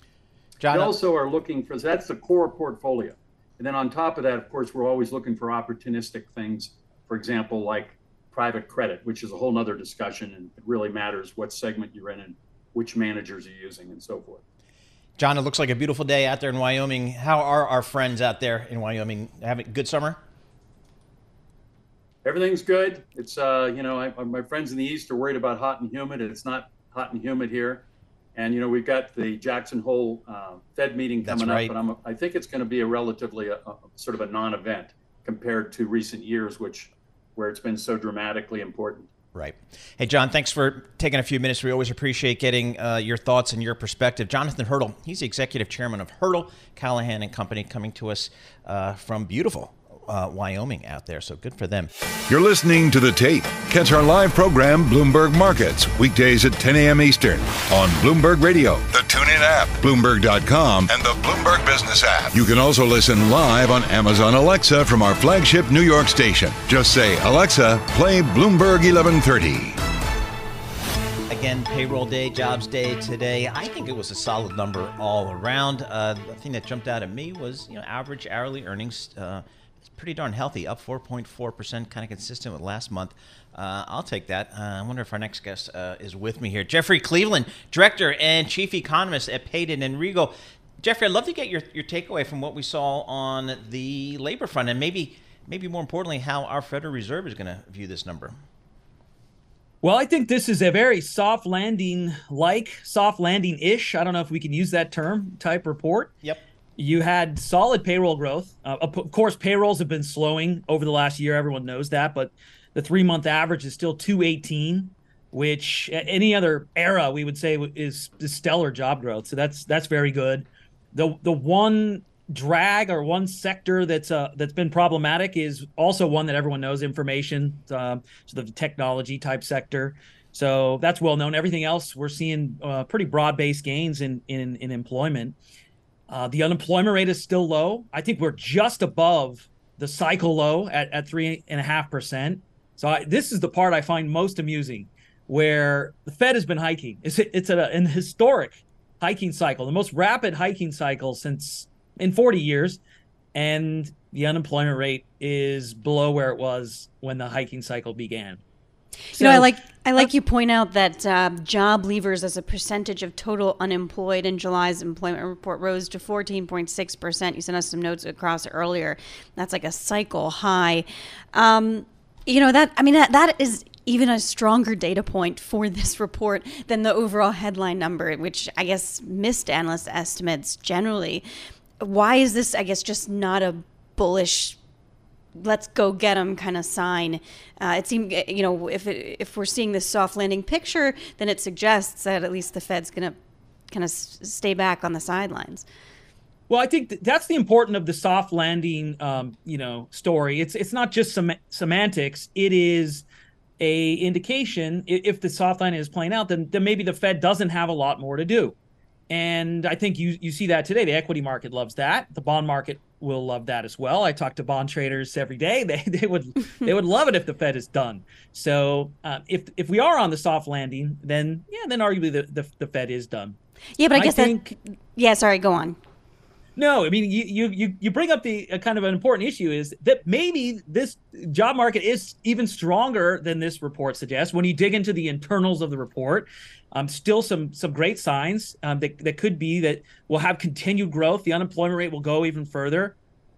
John, we also are looking for, that's the core portfolio. And then on top of that, of course, we're always looking for opportunistic things, for example, like private credit, which is a whole nother discussion, and it really matters what segment you're in and which managers you're using and so forth. John, it looks like a beautiful day out there in Wyoming. How are our friends out there in Wyoming? Having a good summer? Everything's good. It's, uh, you know, I, my friends in the East are worried about hot and humid, and it's not hot and humid here. And, you know, we've got the Jackson Hole uh, Fed meeting coming That's right. up, but I'm a, I think it's going to be a relatively a, a, sort of a non-event compared to recent years, which where it's been so dramatically important. Right. Hey, John, thanks for taking a few minutes. We always appreciate getting uh, your thoughts and your perspective. Jonathan Hirtle, he's the executive chairman of Hirtle Callaghan and Company, coming to us uh, from beautiful Uh, Wyoming out there, so good for them. You're listening to The Tape. Catch our live program, Bloomberg Markets, weekdays at ten a.m. Eastern on Bloomberg Radio, the TuneIn app, Bloomberg dot com, and the Bloomberg Business app. You can also listen live on Amazon Alexa from our flagship New York station. Just say, Alexa, play Bloomberg eleven thirty. Again, payroll day, jobs day today. I think it was a solid number all around. Uh, the thing that jumped out at me was, you know, average hourly earnings. Uh, Pretty darn healthy, up four point four percent, kind of consistent with last month. Uh, I'll take that. Uh, I wonder if our next guest uh, is with me here. Jeffrey Cleveland, Director and Chief Economist at Paydon and Regal. Jeffrey, I'd love to get your, your takeaway from what we saw on the labor front, and maybe maybe more importantly, how our Federal Reserve is going to view this number. Well, I think this is a very soft landing-like, soft landing-ish, I don't know if we can use that term, type report. Yep. You had solid payroll growth. Uh, of course, payrolls have been slowing over the last year. Everyone knows that. But the three-month average is still two eighteen, which at any other era we would say is, is stellar job growth. So that's that's very good. The the one drag or one sector that's uh, that's been problematic is also one that everyone knows, information, um, so the technology-type sector. So that's well known. Everything else, we're seeing uh, pretty broad-based gains in in, in employment. Uh, the unemployment rate is still low. I think we're just above the cycle low at, at three and a half percent. So I, this is the part I find most amusing, where the Fed has been hiking. It's, it's a, an historic hiking cycle, the most rapid hiking cycle since in forty years. And the unemployment rate is below where it was when the hiking cycle began. So, you know, I like I like uh, you point out that uh, job leavers as a percentage of total unemployed in July's employment report rose to fourteen point six percent. You sent us some notes across earlier. That's like a cycle high. Um, you know, that I mean, that, that is even a stronger data point for this report than the overall headline number, which I guess missed analyst estimates generally. Why is this, I guess, just not a bullish, let's go get them kind of sign? Uh, it seemed, you know, if it, if we're seeing this soft landing picture, then it suggests that at least the Fed's going to kind of stay back on the sidelines. Well, I think th- that's the importance of the soft landing, um, you know, story. It's it's not just sem- semantics. It is a indication. If the soft landing is playing out, then, then maybe the Fed doesn't have a lot more to do. And I think you you see that today. The equity market loves that. The bond market will love that as well. I talk to bond traders every day. They they would they would love it if the Fed is done. So uh, if if we are on the soft landing, then yeah, then arguably the, the, the Fed is done. Yeah, but I, I guess think, that. Yeah, sorry, go on. No, I mean you you you bring up the uh, kind of an important issue is that maybe this job market is even stronger than this report suggests. When you dig into the internals of the report, um, still some some great signs um, that that could be that we'll have continued growth. The unemployment rate will go even further.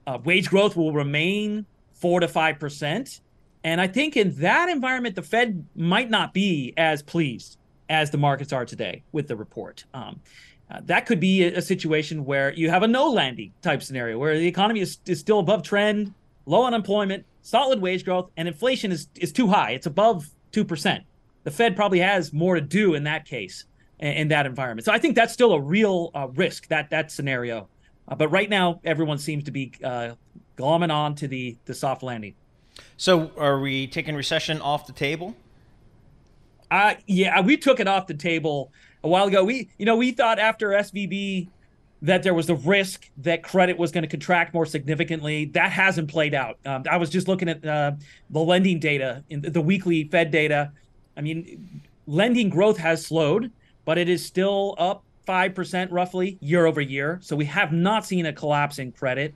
Uh, wage growth will remain four to five percent, and I think in that environment, the Fed might not be as pleased as the markets are today with the report. Um, Uh, that could be a, a situation where you have a no landing type scenario where the economy is, is still above trend, low unemployment, solid wage growth, and inflation is, is too high. It's above two percent. The Fed probably has more to do in that case, in, in that environment. So I think that's still a real uh, risk, that that scenario. Uh, but right now, everyone seems to be uh, glomming on to the, the soft landing. So are we taking recession off the table? Uh, yeah, we took it off the table a while ago. We, you know, we thought after S V B that there was the risk that credit was going to contract more significantly. That hasn't played out. Um, I was just looking at uh, the lending data, in the weekly Fed data. I mean, lending growth has slowed, but it is still up five percent roughly year over year. So we have not seen a collapse in credit.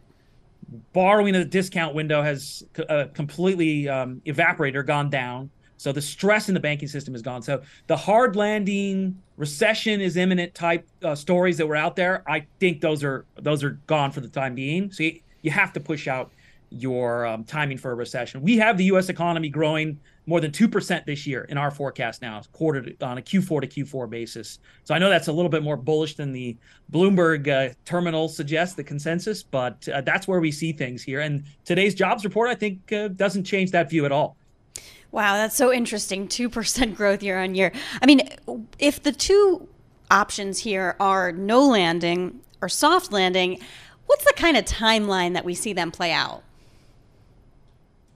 Borrowing at the discount window has uh, completely um, evaporated or gone down. So the stress in the banking system is gone. So the hard landing, recession is imminent type uh, stories that were out there, I think those are those are gone for the time being. So you, you have to push out your um, timing for a recession. We have the U S economy growing more than two percent this year in our forecast now, quarter to, on a Q four to Q four basis. So I know that's a little bit more bullish than the Bloomberg uh, terminal suggests, the consensus, but uh, that's where we see things here. And today's jobs report, I think, uh, doesn't change that view at all. Wow, that's so interesting. two percent growth year on year. I mean, if the two options here are no landing or soft landing, what's the kind of timeline that we see them play out?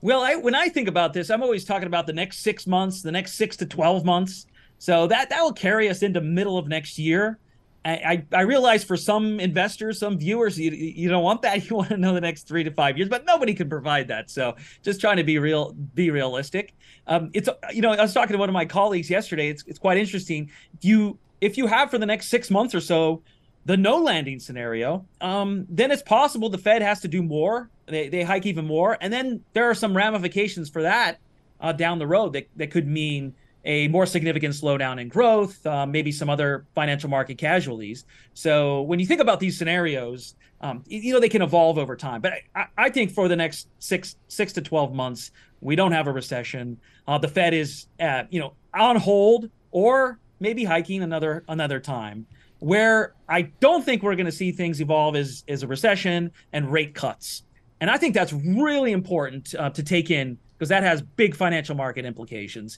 Well, I, when I think about this, I'm always talking about the next six months, the next six to twelve months. So that, that will carry us into middle of next year. I, I realize for some investors, some viewers, you, you don't want that. You want to know the next three to five years, but nobody can provide that. So just trying to be real, be realistic. Um, it's, you know, I was talking to one of my colleagues yesterday. It's it's quite interesting. If you, if you have for the next six months or so, the no landing scenario, um, then it's possible the Fed has to do more. They, they hike even more. And then there are some ramifications for that uh, down the road that, that could mean a more significant slowdown in growth, uh, maybe some other financial market casualties. So when you think about these scenarios, um, you know, they can evolve over time. But I, I think for the next six six to twelve months, we don't have a recession. Uh, the Fed is, uh, you know, on hold or maybe hiking another another time. Where I don't think we're going to see things evolve is is a recession and rate cuts. And I think that's really important uh, to take in because that has big financial market implications.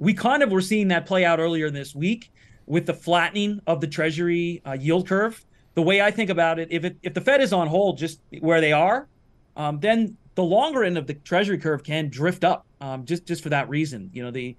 We kind of were seeing that play out earlier this week with the flattening of the Treasury uh, yield curve. The way I think about it, if it, if the Fed is on hold just where they are, um, then the longer end of the Treasury curve can drift up um, just, just for that reason. You know, the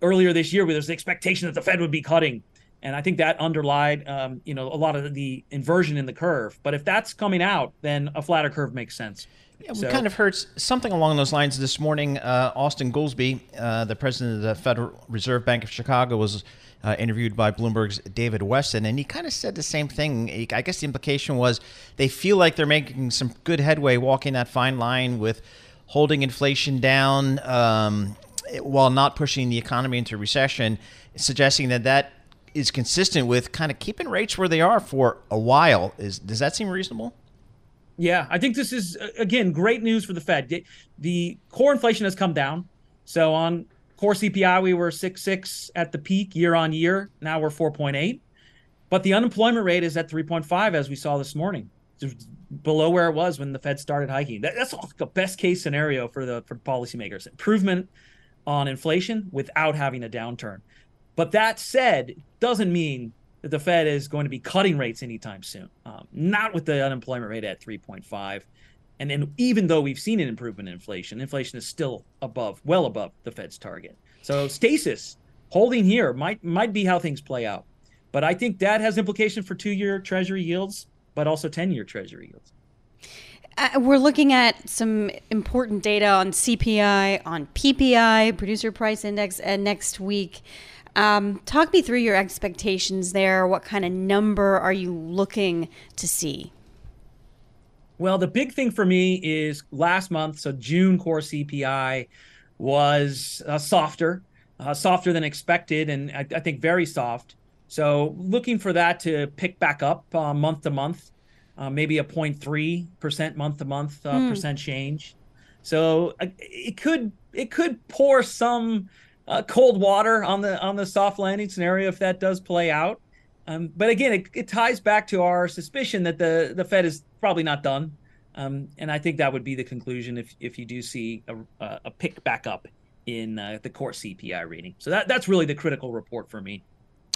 earlier this year, where there's the expectation that the Fed would be cutting. And I think that underlied, um, you know, a lot of the inversion in the curve. But if that's coming out, then a flatter curve makes sense. Yeah, we so, kind of heard something along those lines this morning. Uh, Austan Goolsbee, uh, the president of the Federal Reserve Bank of Chicago, was uh, interviewed by Bloomberg's David Westin, and he kind of said the same thing. I guess the implication was they feel like they're making some good headway walking that fine line with holding inflation down um, while not pushing the economy into recession, suggesting that that is consistent with kind of keeping rates where they are for a while. Is, does that seem reasonable? Yeah, I think this is, again, great news for the Fed. The core inflation has come down. So on core C P I, we were six point six at the peak year on year. Now we're four point eight. But the unemployment rate is at three point five, as we saw this morning, below where it was when the Fed started hiking. That's the best case scenario for the for policymakers. Improvement on inflation without having a downturn. But that said, doesn't mean that the Fed is going to be cutting rates anytime soon, um, not with the unemployment rate at three point five. And then even though we've seen an improvement in inflation, inflation is still above, well above the Fed's target. So stasis holding here might might be how things play out. But I think that has implications for two-year Treasury yields, but also ten-year Treasury yields. Uh, we're looking at some important data on C P I, on P P I, Producer Price Index, uh, next week. Um, talk me through your expectations there. What kind of number are you looking to see? Well, the big thing for me is last month, so June core C P I was uh, softer, uh, softer than expected, and I, I think very soft. So looking for that to pick back up uh, month to month, uh, maybe a zero point three percent month to month uh, mm. percent change. So uh, it could it could pour some Uh, cold water on the on the soft landing scenario if that does play out. Um, but again, it, it ties back to our suspicion that the, the Fed is probably not done. Um, and I think that would be the conclusion if if you do see a, a pick back up in uh, the core C P I reading. So that, that's really the critical report for me.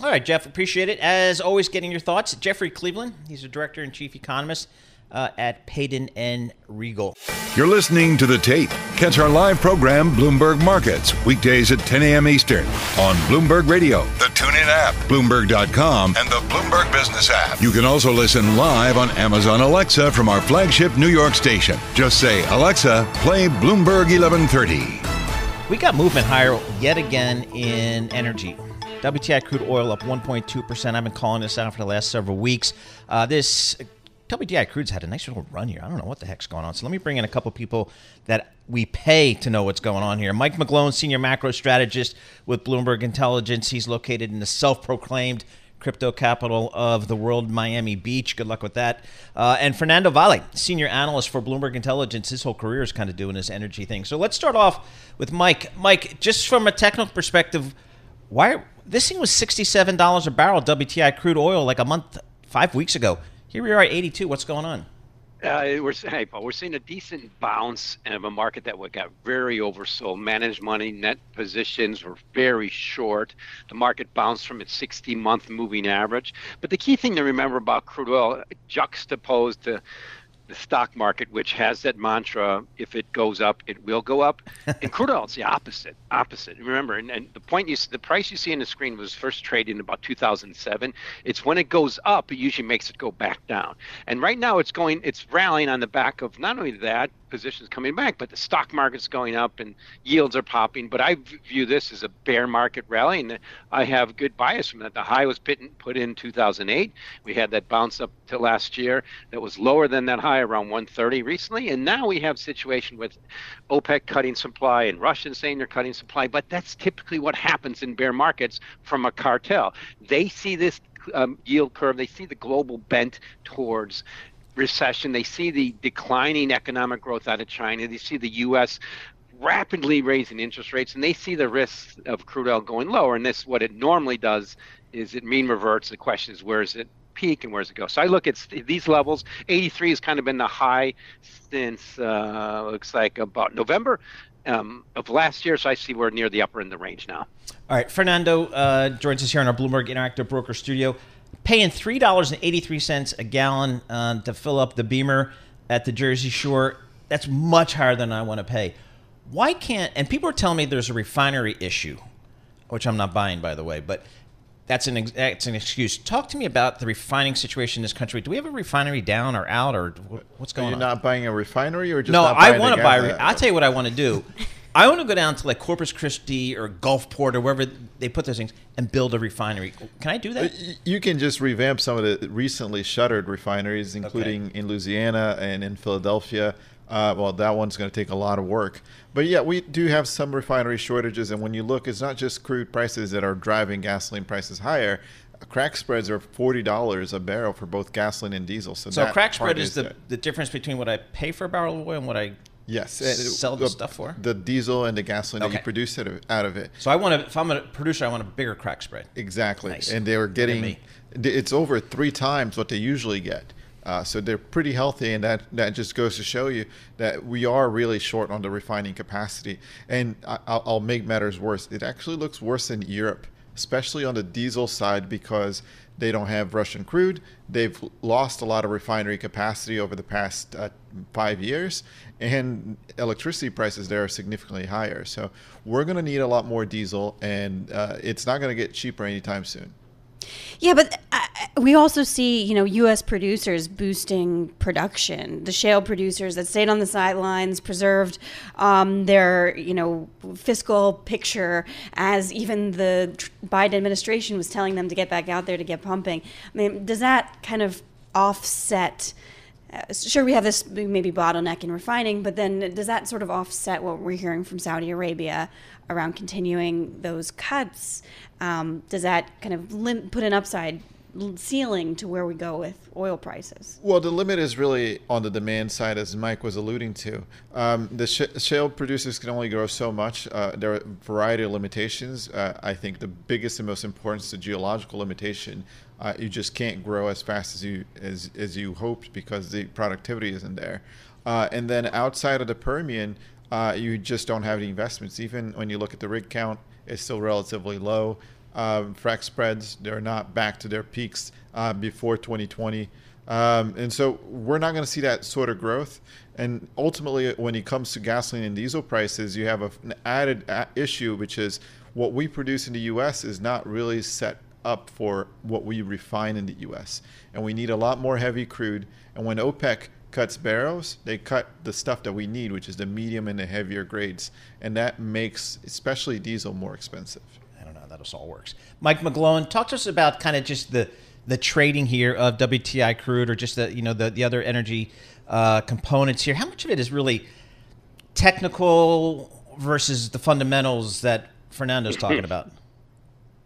All right, Jeff, appreciate it. As always, getting your thoughts. Jeffrey Cleveland, he's a director and chief economist Uh, at Payden and Regal. You're listening to The Tape. Catch our live program, Bloomberg Markets, weekdays at ten a.m. Eastern on Bloomberg Radio, the TuneIn app, Bloomberg dot com, and the Bloomberg Business app. You can also listen live on Amazon Alexa from our flagship New York station. Just say, Alexa, play Bloomberg eleven thirty. We got movement higher yet again in energy. W T I crude oil up one point two percent. I've been calling this out for the last several weeks. Uh, this... W T I crude's had a nice little run here. I don't know what the heck's going on. So let me bring in a couple people that we pay to know what's going on here. Mike McGlone, senior macro strategist with Bloomberg Intelligence. He's located in the self-proclaimed crypto capital of the world, Miami Beach. Good luck with that. Uh, and Fernando Valle, senior analyst for Bloomberg Intelligence. His whole career is kind of doing this energy thing. So let's start off with Mike. Mike, just from a technical perspective, why this thing was sixty-seven dollars a barrel W T I crude oil like a month, five weeks ago. Here we are at eighty-two. What's going on? Uh, we're, hey, Paul, we're seeing a decent bounce of a market that got very oversold. Managed money, net positions were very short. The market bounced from its sixty-month moving average. But the key thing to remember about crude oil, juxtaposed to the stock market, which has that mantra, if it goes up, it will go up. In crude oil, it's the opposite. Opposite. Remember, and, and the point you, the price you see on the screen was first traded in about two thousand seven. It's when it goes up, it usually makes it go back down. And right now, it's going, it's rallying on the back of not only that, positions coming back, but the stock market's going up and yields are popping. But I view this as a bear market rally, and I have good bias from that. The high was put in two thousand eight. We had that bounce up to last year that was lower than that high, around one thirty recently. And now we have a situation with OPEC cutting supply and Russians saying they're cutting supply. But that's typically what happens in bear markets from a cartel. They see this um, yield curve. They see the global bent towards recession. They see the declining economic growth out of China. They see the U S rapidly raising interest rates, and they see the risks of crude oil going lower. And this, what it normally does is it mean reverts. The question is, where is it peak and where does it go? So I look at these levels. eighty-three has kind of been the high since uh, looks like about November um, of last year. So I see we're near the upper end of the range now. All right, Fernando uh, joins us here in our Bloomberg Interactive Broker Studio. Paying three dollars and eighty-three cents a gallon um, to fill up the Beamer at the Jersey Shore. That's much higher than I want to pay. Why can't, and people are telling me there's a refinery issue, which I'm not buying, by the way, but That's an that's an excuse. Talk to me about the refining situation in this country. Do we have a refinery down or out, or what's going on? Are you not buying a refinery, or just no? Not buying I want to buy. Re- I'll tell you what I want to do. I want to go down to like Corpus Christi or Gulfport or wherever they put those things and build a refinery. Can I do that? You can just revamp some of the recently shuttered refineries, including okay. in Louisiana and in Philadelphia. Uh, well, that one's going to take a lot of work. But yeah, we do have some refinery shortages. And when you look, it's not just crude prices that are driving gasoline prices higher. Crack spreads are forty dollars a barrel for both gasoline and diesel. So, so crack spread is, is the, the difference between what I pay for a barrel of oil and what I... Yes. Sell the, the stuff for? The diesel and the gasoline okay. that you produce out of it. So I want to, if I'm a producer, I want a bigger crack spread. Exactly. Nice. And they were getting, it's over three times what they usually get. Uh, so they're pretty healthy, and that, that just goes to show you that we are really short on the refining capacity. And I'll, I'll make matters worse. It actually looks worse in Europe, especially on the diesel side, because they don't have Russian crude. They've lost a lot of refinery capacity over the past uh, five years, and electricity prices there are significantly higher. So we're going to need a lot more diesel, and uh, it's not going to get cheaper anytime soon. Yeah, but I, we also see, you know, U S producers boosting production. The shale producers that stayed on the sidelines preserved um, their, you know, fiscal picture as even the Biden administration was telling them to get back out there to get pumping. I mean, does that kind of offset? Uh, sure, we have this maybe bottleneck in refining, but then does that sort of offset what we're hearing from Saudi Arabia around continuing those cuts? Um, does that kind of lim- put an upside ceiling to where we go with oil prices? Well, the limit is really on the demand side, as Mike was alluding to. Um, the sh- shale producers can only grow so much. Uh, there are a variety of limitations. Uh, I think the biggest and most important is the geological limitation. Uh, you just can't grow as fast as you as, as you hoped because the productivity isn't there. Uh, and then outside of the Permian, uh, you just don't have the investments. Even when you look at the rig count, it's still relatively low. Um, frac spreads, they're not back to their peaks uh, before twenty twenty. Um, and so we're not going to see that sort of growth. And ultimately, when it comes to gasoline and diesel prices, you have a, an added a- issue, which is what we produce in the U S is not really set up for what we refine in the U S. And we need a lot more heavy crude. And when OPEC cuts barrels, they cut the stuff that we need, which is the medium and the heavier grades. And that makes especially diesel more expensive. That all works. Mike McGlone, talk to us about kind of just the the trading here of W T I crude, or just the you know the the other energy uh, components here. How much of it is really technical versus the fundamentals that Fernando's talking about?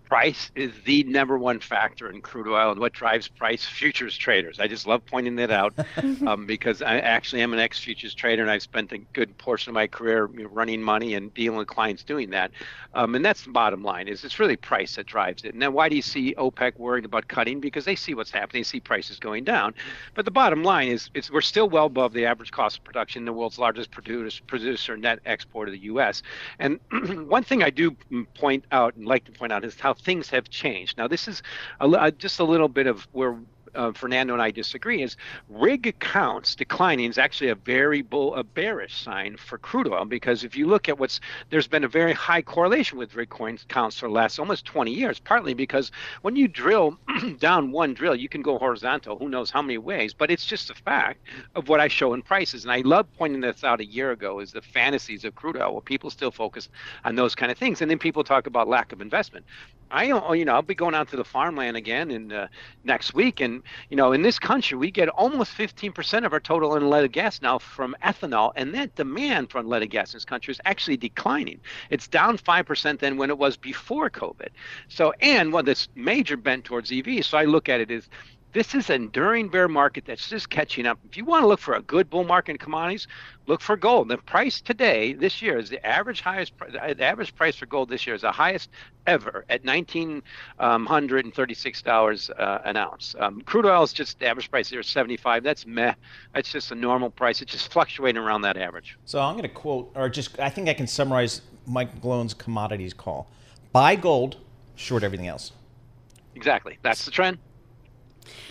Price is the number one factor in crude oil, and what drives price? Futures traders. I just love pointing that out um, because I actually am an ex-futures trader, and I've spent a good portion of my career running money and dealing with clients doing that. Um, and that's the bottom line, is it's really price that drives it. And then why do you see OPEC worried about cutting? Because they see what's happening. They see prices going down. But the bottom line is it's, we're still well above the average cost of production, the world's largest produce, producer net export of the U S. And one thing I do point out and like to point out is how things have changed. Now, this is a, uh, just a little bit of where uh, Fernando and I disagree, is rig counts declining is actually a very bull, a bearish sign for crude oil, because if you look at what's, there's been a very high correlation with rig counts for the last almost twenty years, partly because when you drill down one drill, you can go horizontal, who knows how many ways, but it's just a fact of what I show in prices. And I love pointing this out a year ago, is the fantasies of crude oil, where people still focus on those kind of things. And then people talk about lack of investment. I, you know, I'll be going out to the farmland again in uh, next week, and you know, in this country, we get almost fifteen percent of our total unleaded gas now from ethanol, and that demand for unleaded gas in this country is actually declining. It's down five percent than when it was before COVID. So, and well, this major bent towards E V. So I look at it as this is an enduring bear market that's just catching up. If you want to look for a good bull market in commodities, look for gold. The price today, this year, is the average highest. The average price for gold this year is the highest ever at one thousand nine hundred thirty-six dollars uh, an ounce. Um, crude oil is just the average price here is seventy-five. That's meh. That's just a normal price. It's just fluctuating around that average. So I'm going to quote, or just I think I can summarize Mike McGlone's commodities call: buy gold, short everything else. Exactly. That's the trend.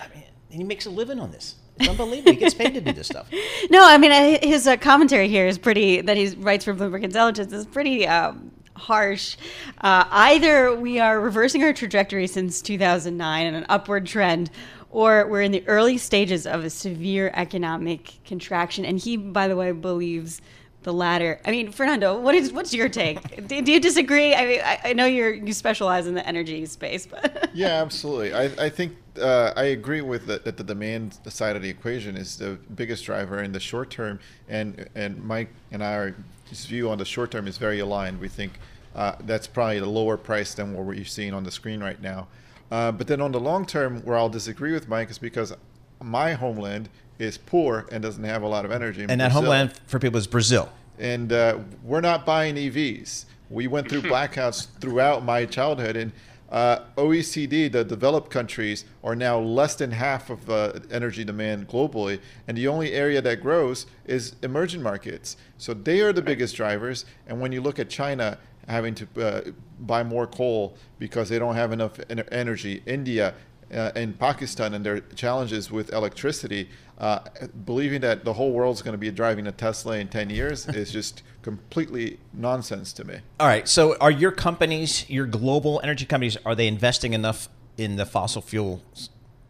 I mean, he makes a living on this. It's unbelievable. He gets paid to do this stuff. No, I mean, his uh, commentary here is pretty, that he writes for Bloomberg Intelligence, is pretty um, harsh. Uh, either we are reversing our trajectory since two thousand nine and an upward trend, or we're in the early stages of a severe economic contraction. And he, by the way, believes the latter. I mean, Fernando, what is what's your take? do, do you disagree? I mean, I, I know you're you specialize in the energy space, but yeah, absolutely. I, I think uh, I agree with the, that. The demand side of the equation is the biggest driver in the short term, and and Mike and our view on the short term is very aligned. We think uh, that's probably a lower price than what we're seeing on the screen right now. Uh, but then on the long term, where I'll disagree with Mike is because my homeland is poor and doesn't have a lot of energy. And that homeland for people is Brazil. And uh, we're not buying E Vs. We went through blackouts throughout my childhood. And uh, O E C D, the developed countries, are now less than half of uh, energy demand globally. And the only area that grows is emerging markets. So they are the biggest drivers. And when you look at China having to uh, buy more coal because they don't have enough energy, India, Uh, in Pakistan and their challenges with electricity, uh, believing that the whole world's going to be driving a Tesla in ten years is just completely nonsense to me. All right. So are your companies, your global energy companies, are they investing enough in the fossil fuel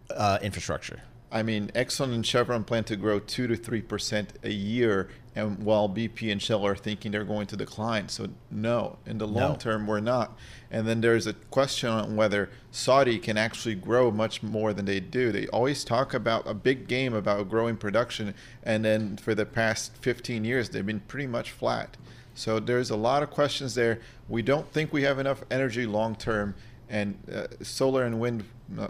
uh, infrastructure? I mean, Exxon and Chevron plan to grow two to three percent a year, and while B P and Shell are thinking they're going to decline. So no, in the long no. term, we're not. And then there's a question on whether Saudi can actually grow much more than they do. They always talk about a big game about growing production, and then for the past fifteen years, they've been pretty much flat. So there's a lot of questions there. We don't think we have enough energy long term, and uh, solar and wind uh,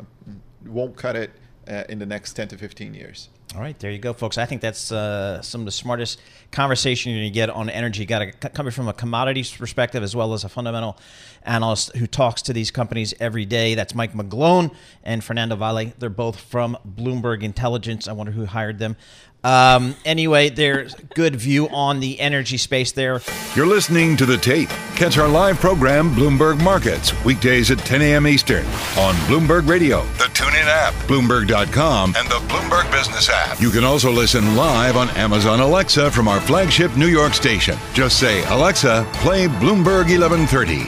won't cut it. Uh, in the next ten to fifteen years. All right, there you go, folks. I think that's uh, some of the smartest conversation you're going to get on energy. Got to come from a commodities perspective as well as a fundamental analyst who talks to these companies every day. That's Mike McGlone and Fernando Valle. They're both from Bloomberg Intelligence. I wonder who hired them. Um, anyway, there's a good view on the energy space there. You're listening to The Tape. Catch our live program, Bloomberg Markets, weekdays at ten a.m. Eastern on Bloomberg Radio, the TuneIn app, Bloomberg dot com, and the Bloomberg Business app. You can also listen live on Amazon Alexa from our flagship New York station. Just say, Alexa, play Bloomberg eleven thirty.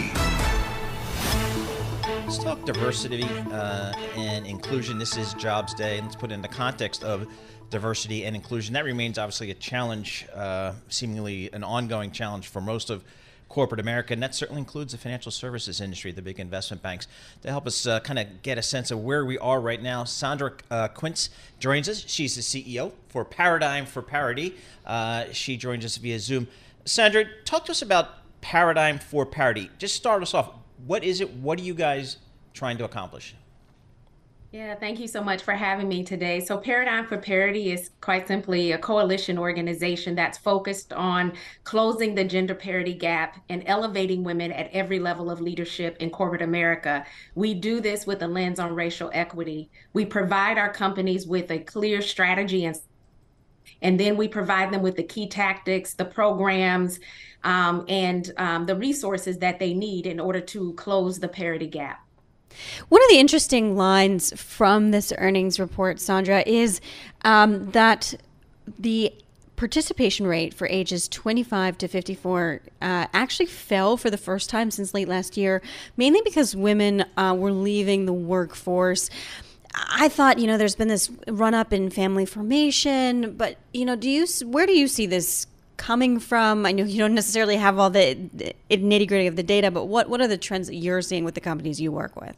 Let's talk diversity uh, and inclusion. This is Jobs Day. Let's put it in the context of diversity and inclusion. That remains obviously a challenge, uh, seemingly an ongoing challenge for most of corporate America, and that certainly includes the financial services industry, the big investment banks. To help us uh, kind of get a sense of where we are right now, Sandra uh, Quince joins us. She's the C E O for Paradigm for Parity. Uh, she joins us via Zoom. Sandra, talk to us about Paradigm for Parity. Just start us off. What is it? What are you guys trying to accomplish? Yeah, thank you so much for having me today. So Paradigm for Parity is quite simply a coalition organization that's focused on closing the gender parity gap and elevating women at every level of leadership in corporate America. We do this with a lens on racial equity. We provide our companies with a clear strategy, and and then we provide them with the key tactics, the programs, um, and um, the resources that they need in order to close the parity gap. One of the interesting lines from this earnings report, Sandra, is um, that the participation rate for ages twenty-five to fifty-four uh, actually fell for the first time since late last year, mainly because women uh, were leaving the workforce. I thought, you know, there's been this run up in family formation, but, you know, do you where do you see this coming from? I know you don't necessarily have all the nitty-gritty of the data, but what, what are the trends that you're seeing with the companies you work with?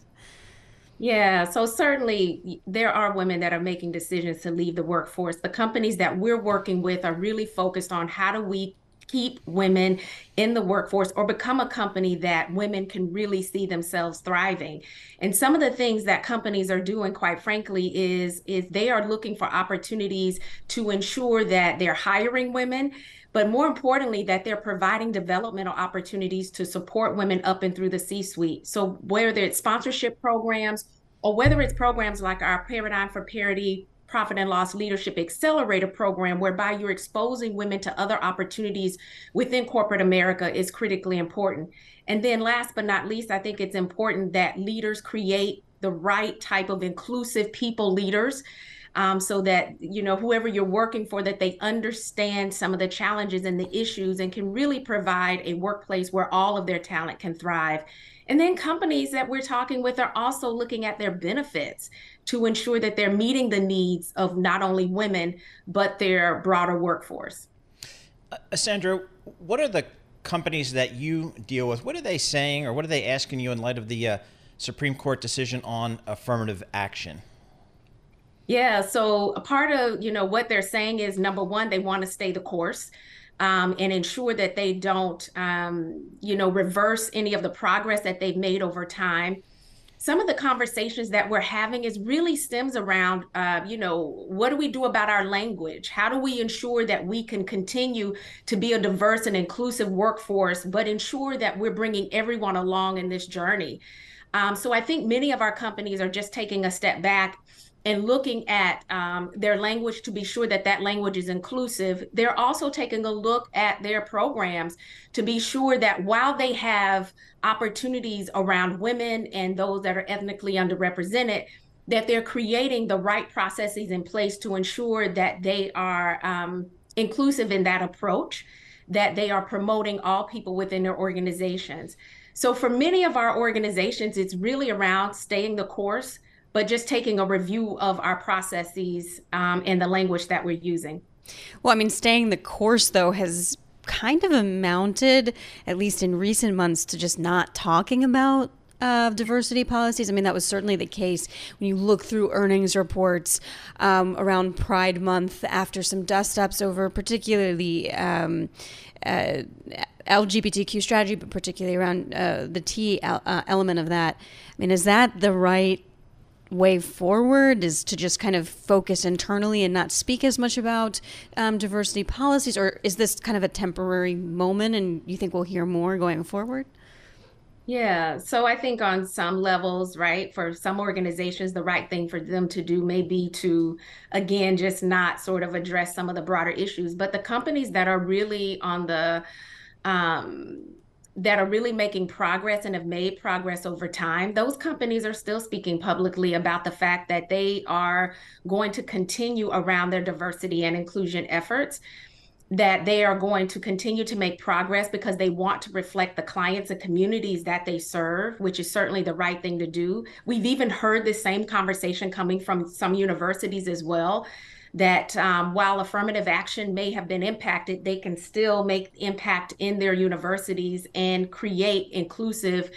Yeah, so certainly there are women that are making decisions to leave the workforce. The companies that we're working with are really focused on how do we keep women in the workforce or become a company that women can really see themselves thriving. And some of the things that companies are doing, quite frankly, is, is they are looking for opportunities to ensure that they're hiring women, but more importantly, that they're providing developmental opportunities to support women up and through the C-suite. So whether it's sponsorship programs or whether it's programs like our Paradigm for Parity Profit and Loss Leadership Accelerator program, whereby you're exposing women to other opportunities within corporate America, is critically important. And then last but not least, I think it's important that leaders create the right type of inclusive people leaders um, so that, you know, whoever you're working for, that they understand some of the challenges and the issues and can really provide a workplace where all of their talent can thrive. And then companies that we're talking with are also looking at their benefits to ensure that they're meeting the needs of not only women, but their broader workforce. Uh, Sandra, what are the companies that you deal with? What are they saying, or what are they asking you in light of the uh, Supreme Court decision on affirmative action? Yeah, so a part of, you know, what they're saying is, number one, they want to stay the course. Um, and ensure that they don't, um, you know, reverse any of the progress that they've made over time. Some of the conversations that we're having is really stems around, uh, you know, what do we do about our language? How do we ensure that we can continue to be a diverse and inclusive workforce, but ensure that we're bringing everyone along in this journey? Um, so I think many of our companies are just taking a step back and looking at um, their language to be sure that that language is inclusive. They're also taking a look at their programs to be sure that while they have opportunities around women and those that are ethnically underrepresented, that they're creating the right processes in place to ensure that they are um, inclusive in that approach, that they are promoting all people within their organizations. So for many of our organizations, it's really around staying the course, but just taking a review of our processes um, and the language that we're using. Well, I mean, staying the course, though, has kind of amounted, at least in recent months, to just not talking about uh, diversity policies. I mean, that was certainly the case when you look through earnings reports um, around Pride Month after some dust-ups over particularly um, uh, L G B T Q strategy, but particularly around uh, the T uh, element of that. I mean, is that the right way forward, is to just kind of focus internally and not speak as much about um, diversity policies? Or is this kind of a temporary moment and you think we'll hear more going forward? Yeah, so I think on some levels, right, for some organizations, the right thing for them to do may be to, again, just not sort of address some of the broader issues. But the companies that are really on the, um, that are really making progress and have made progress over time, those companies are still speaking publicly about the fact that they are going to continue around their diversity and inclusion efforts, that they are going to continue to make progress because they want to reflect the clients and communities that they serve, which is certainly the right thing to do. We've even heard the same conversation coming from some universities as well, that um, while affirmative action may have been impacted, they can still make impact in their universities and create inclusive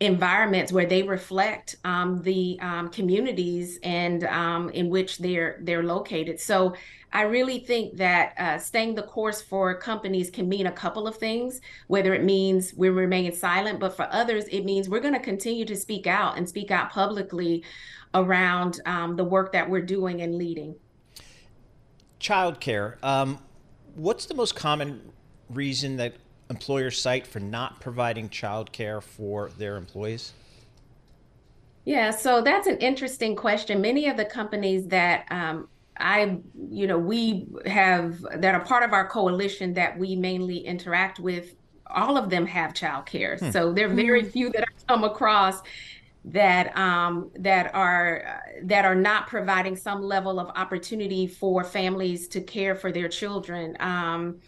environments where they reflect um, the um, communities and um, in which they're they're located. So I really think that uh, staying the course for companies can mean a couple of things, whether it means we're remaining silent, but for others, it means we're going to continue to speak out and speak out publicly around um, the work that we're doing and leading. Childcare. Um, what's the most common reason that employers cite for not providing childcare for their employees? Yeah, so that's an interesting question. Many of the companies that um, I, you know, we have that are part of our coalition that we mainly interact with, all of them have childcare. Hmm. So there are very few that I've come across that um, that are that are not providing some level of opportunity for families to care for their children. Um,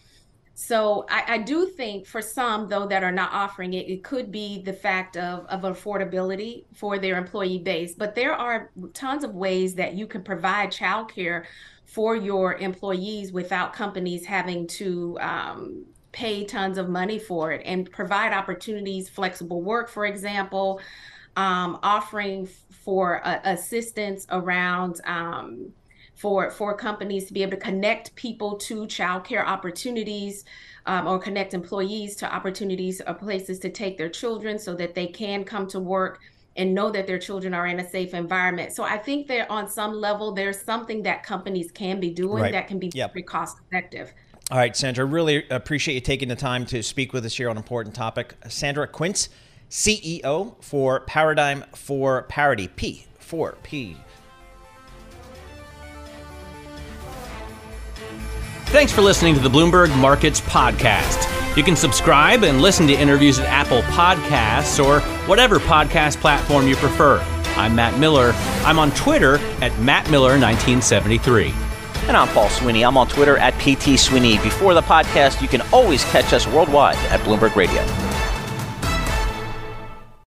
so I, I do think for some, though, that are not offering it, it could be the fact of, of affordability for their employee base. But there are tons of ways that you can provide childcare for your employees without companies having to um, pay tons of money for it, and provide opportunities, flexible work, for example, Um, offering for uh, assistance around um, for for companies to be able to connect people to childcare opportunities, um, or connect employees to opportunities or places to take their children so that they can come to work and know that their children are in a safe environment. So I think that on some level, there's something that companies can be doing right. that can be yep. very cost effective. All right, Sandra, really appreciate you taking the time to speak with us here on an important topic. Sandra Quince, C E O for Paradigm for Parity, P four P. Thanks for listening to the Bloomberg Markets Podcast. You can subscribe and listen to interviews at Apple Podcasts or whatever podcast platform you prefer. I'm Matt Miller. I'm on Twitter at Matt Miller nineteen seventy-three. And I'm Paul Sweeney. I'm on Twitter at P T Sweeney. Before the podcast, you can always catch us worldwide at Bloomberg Radio.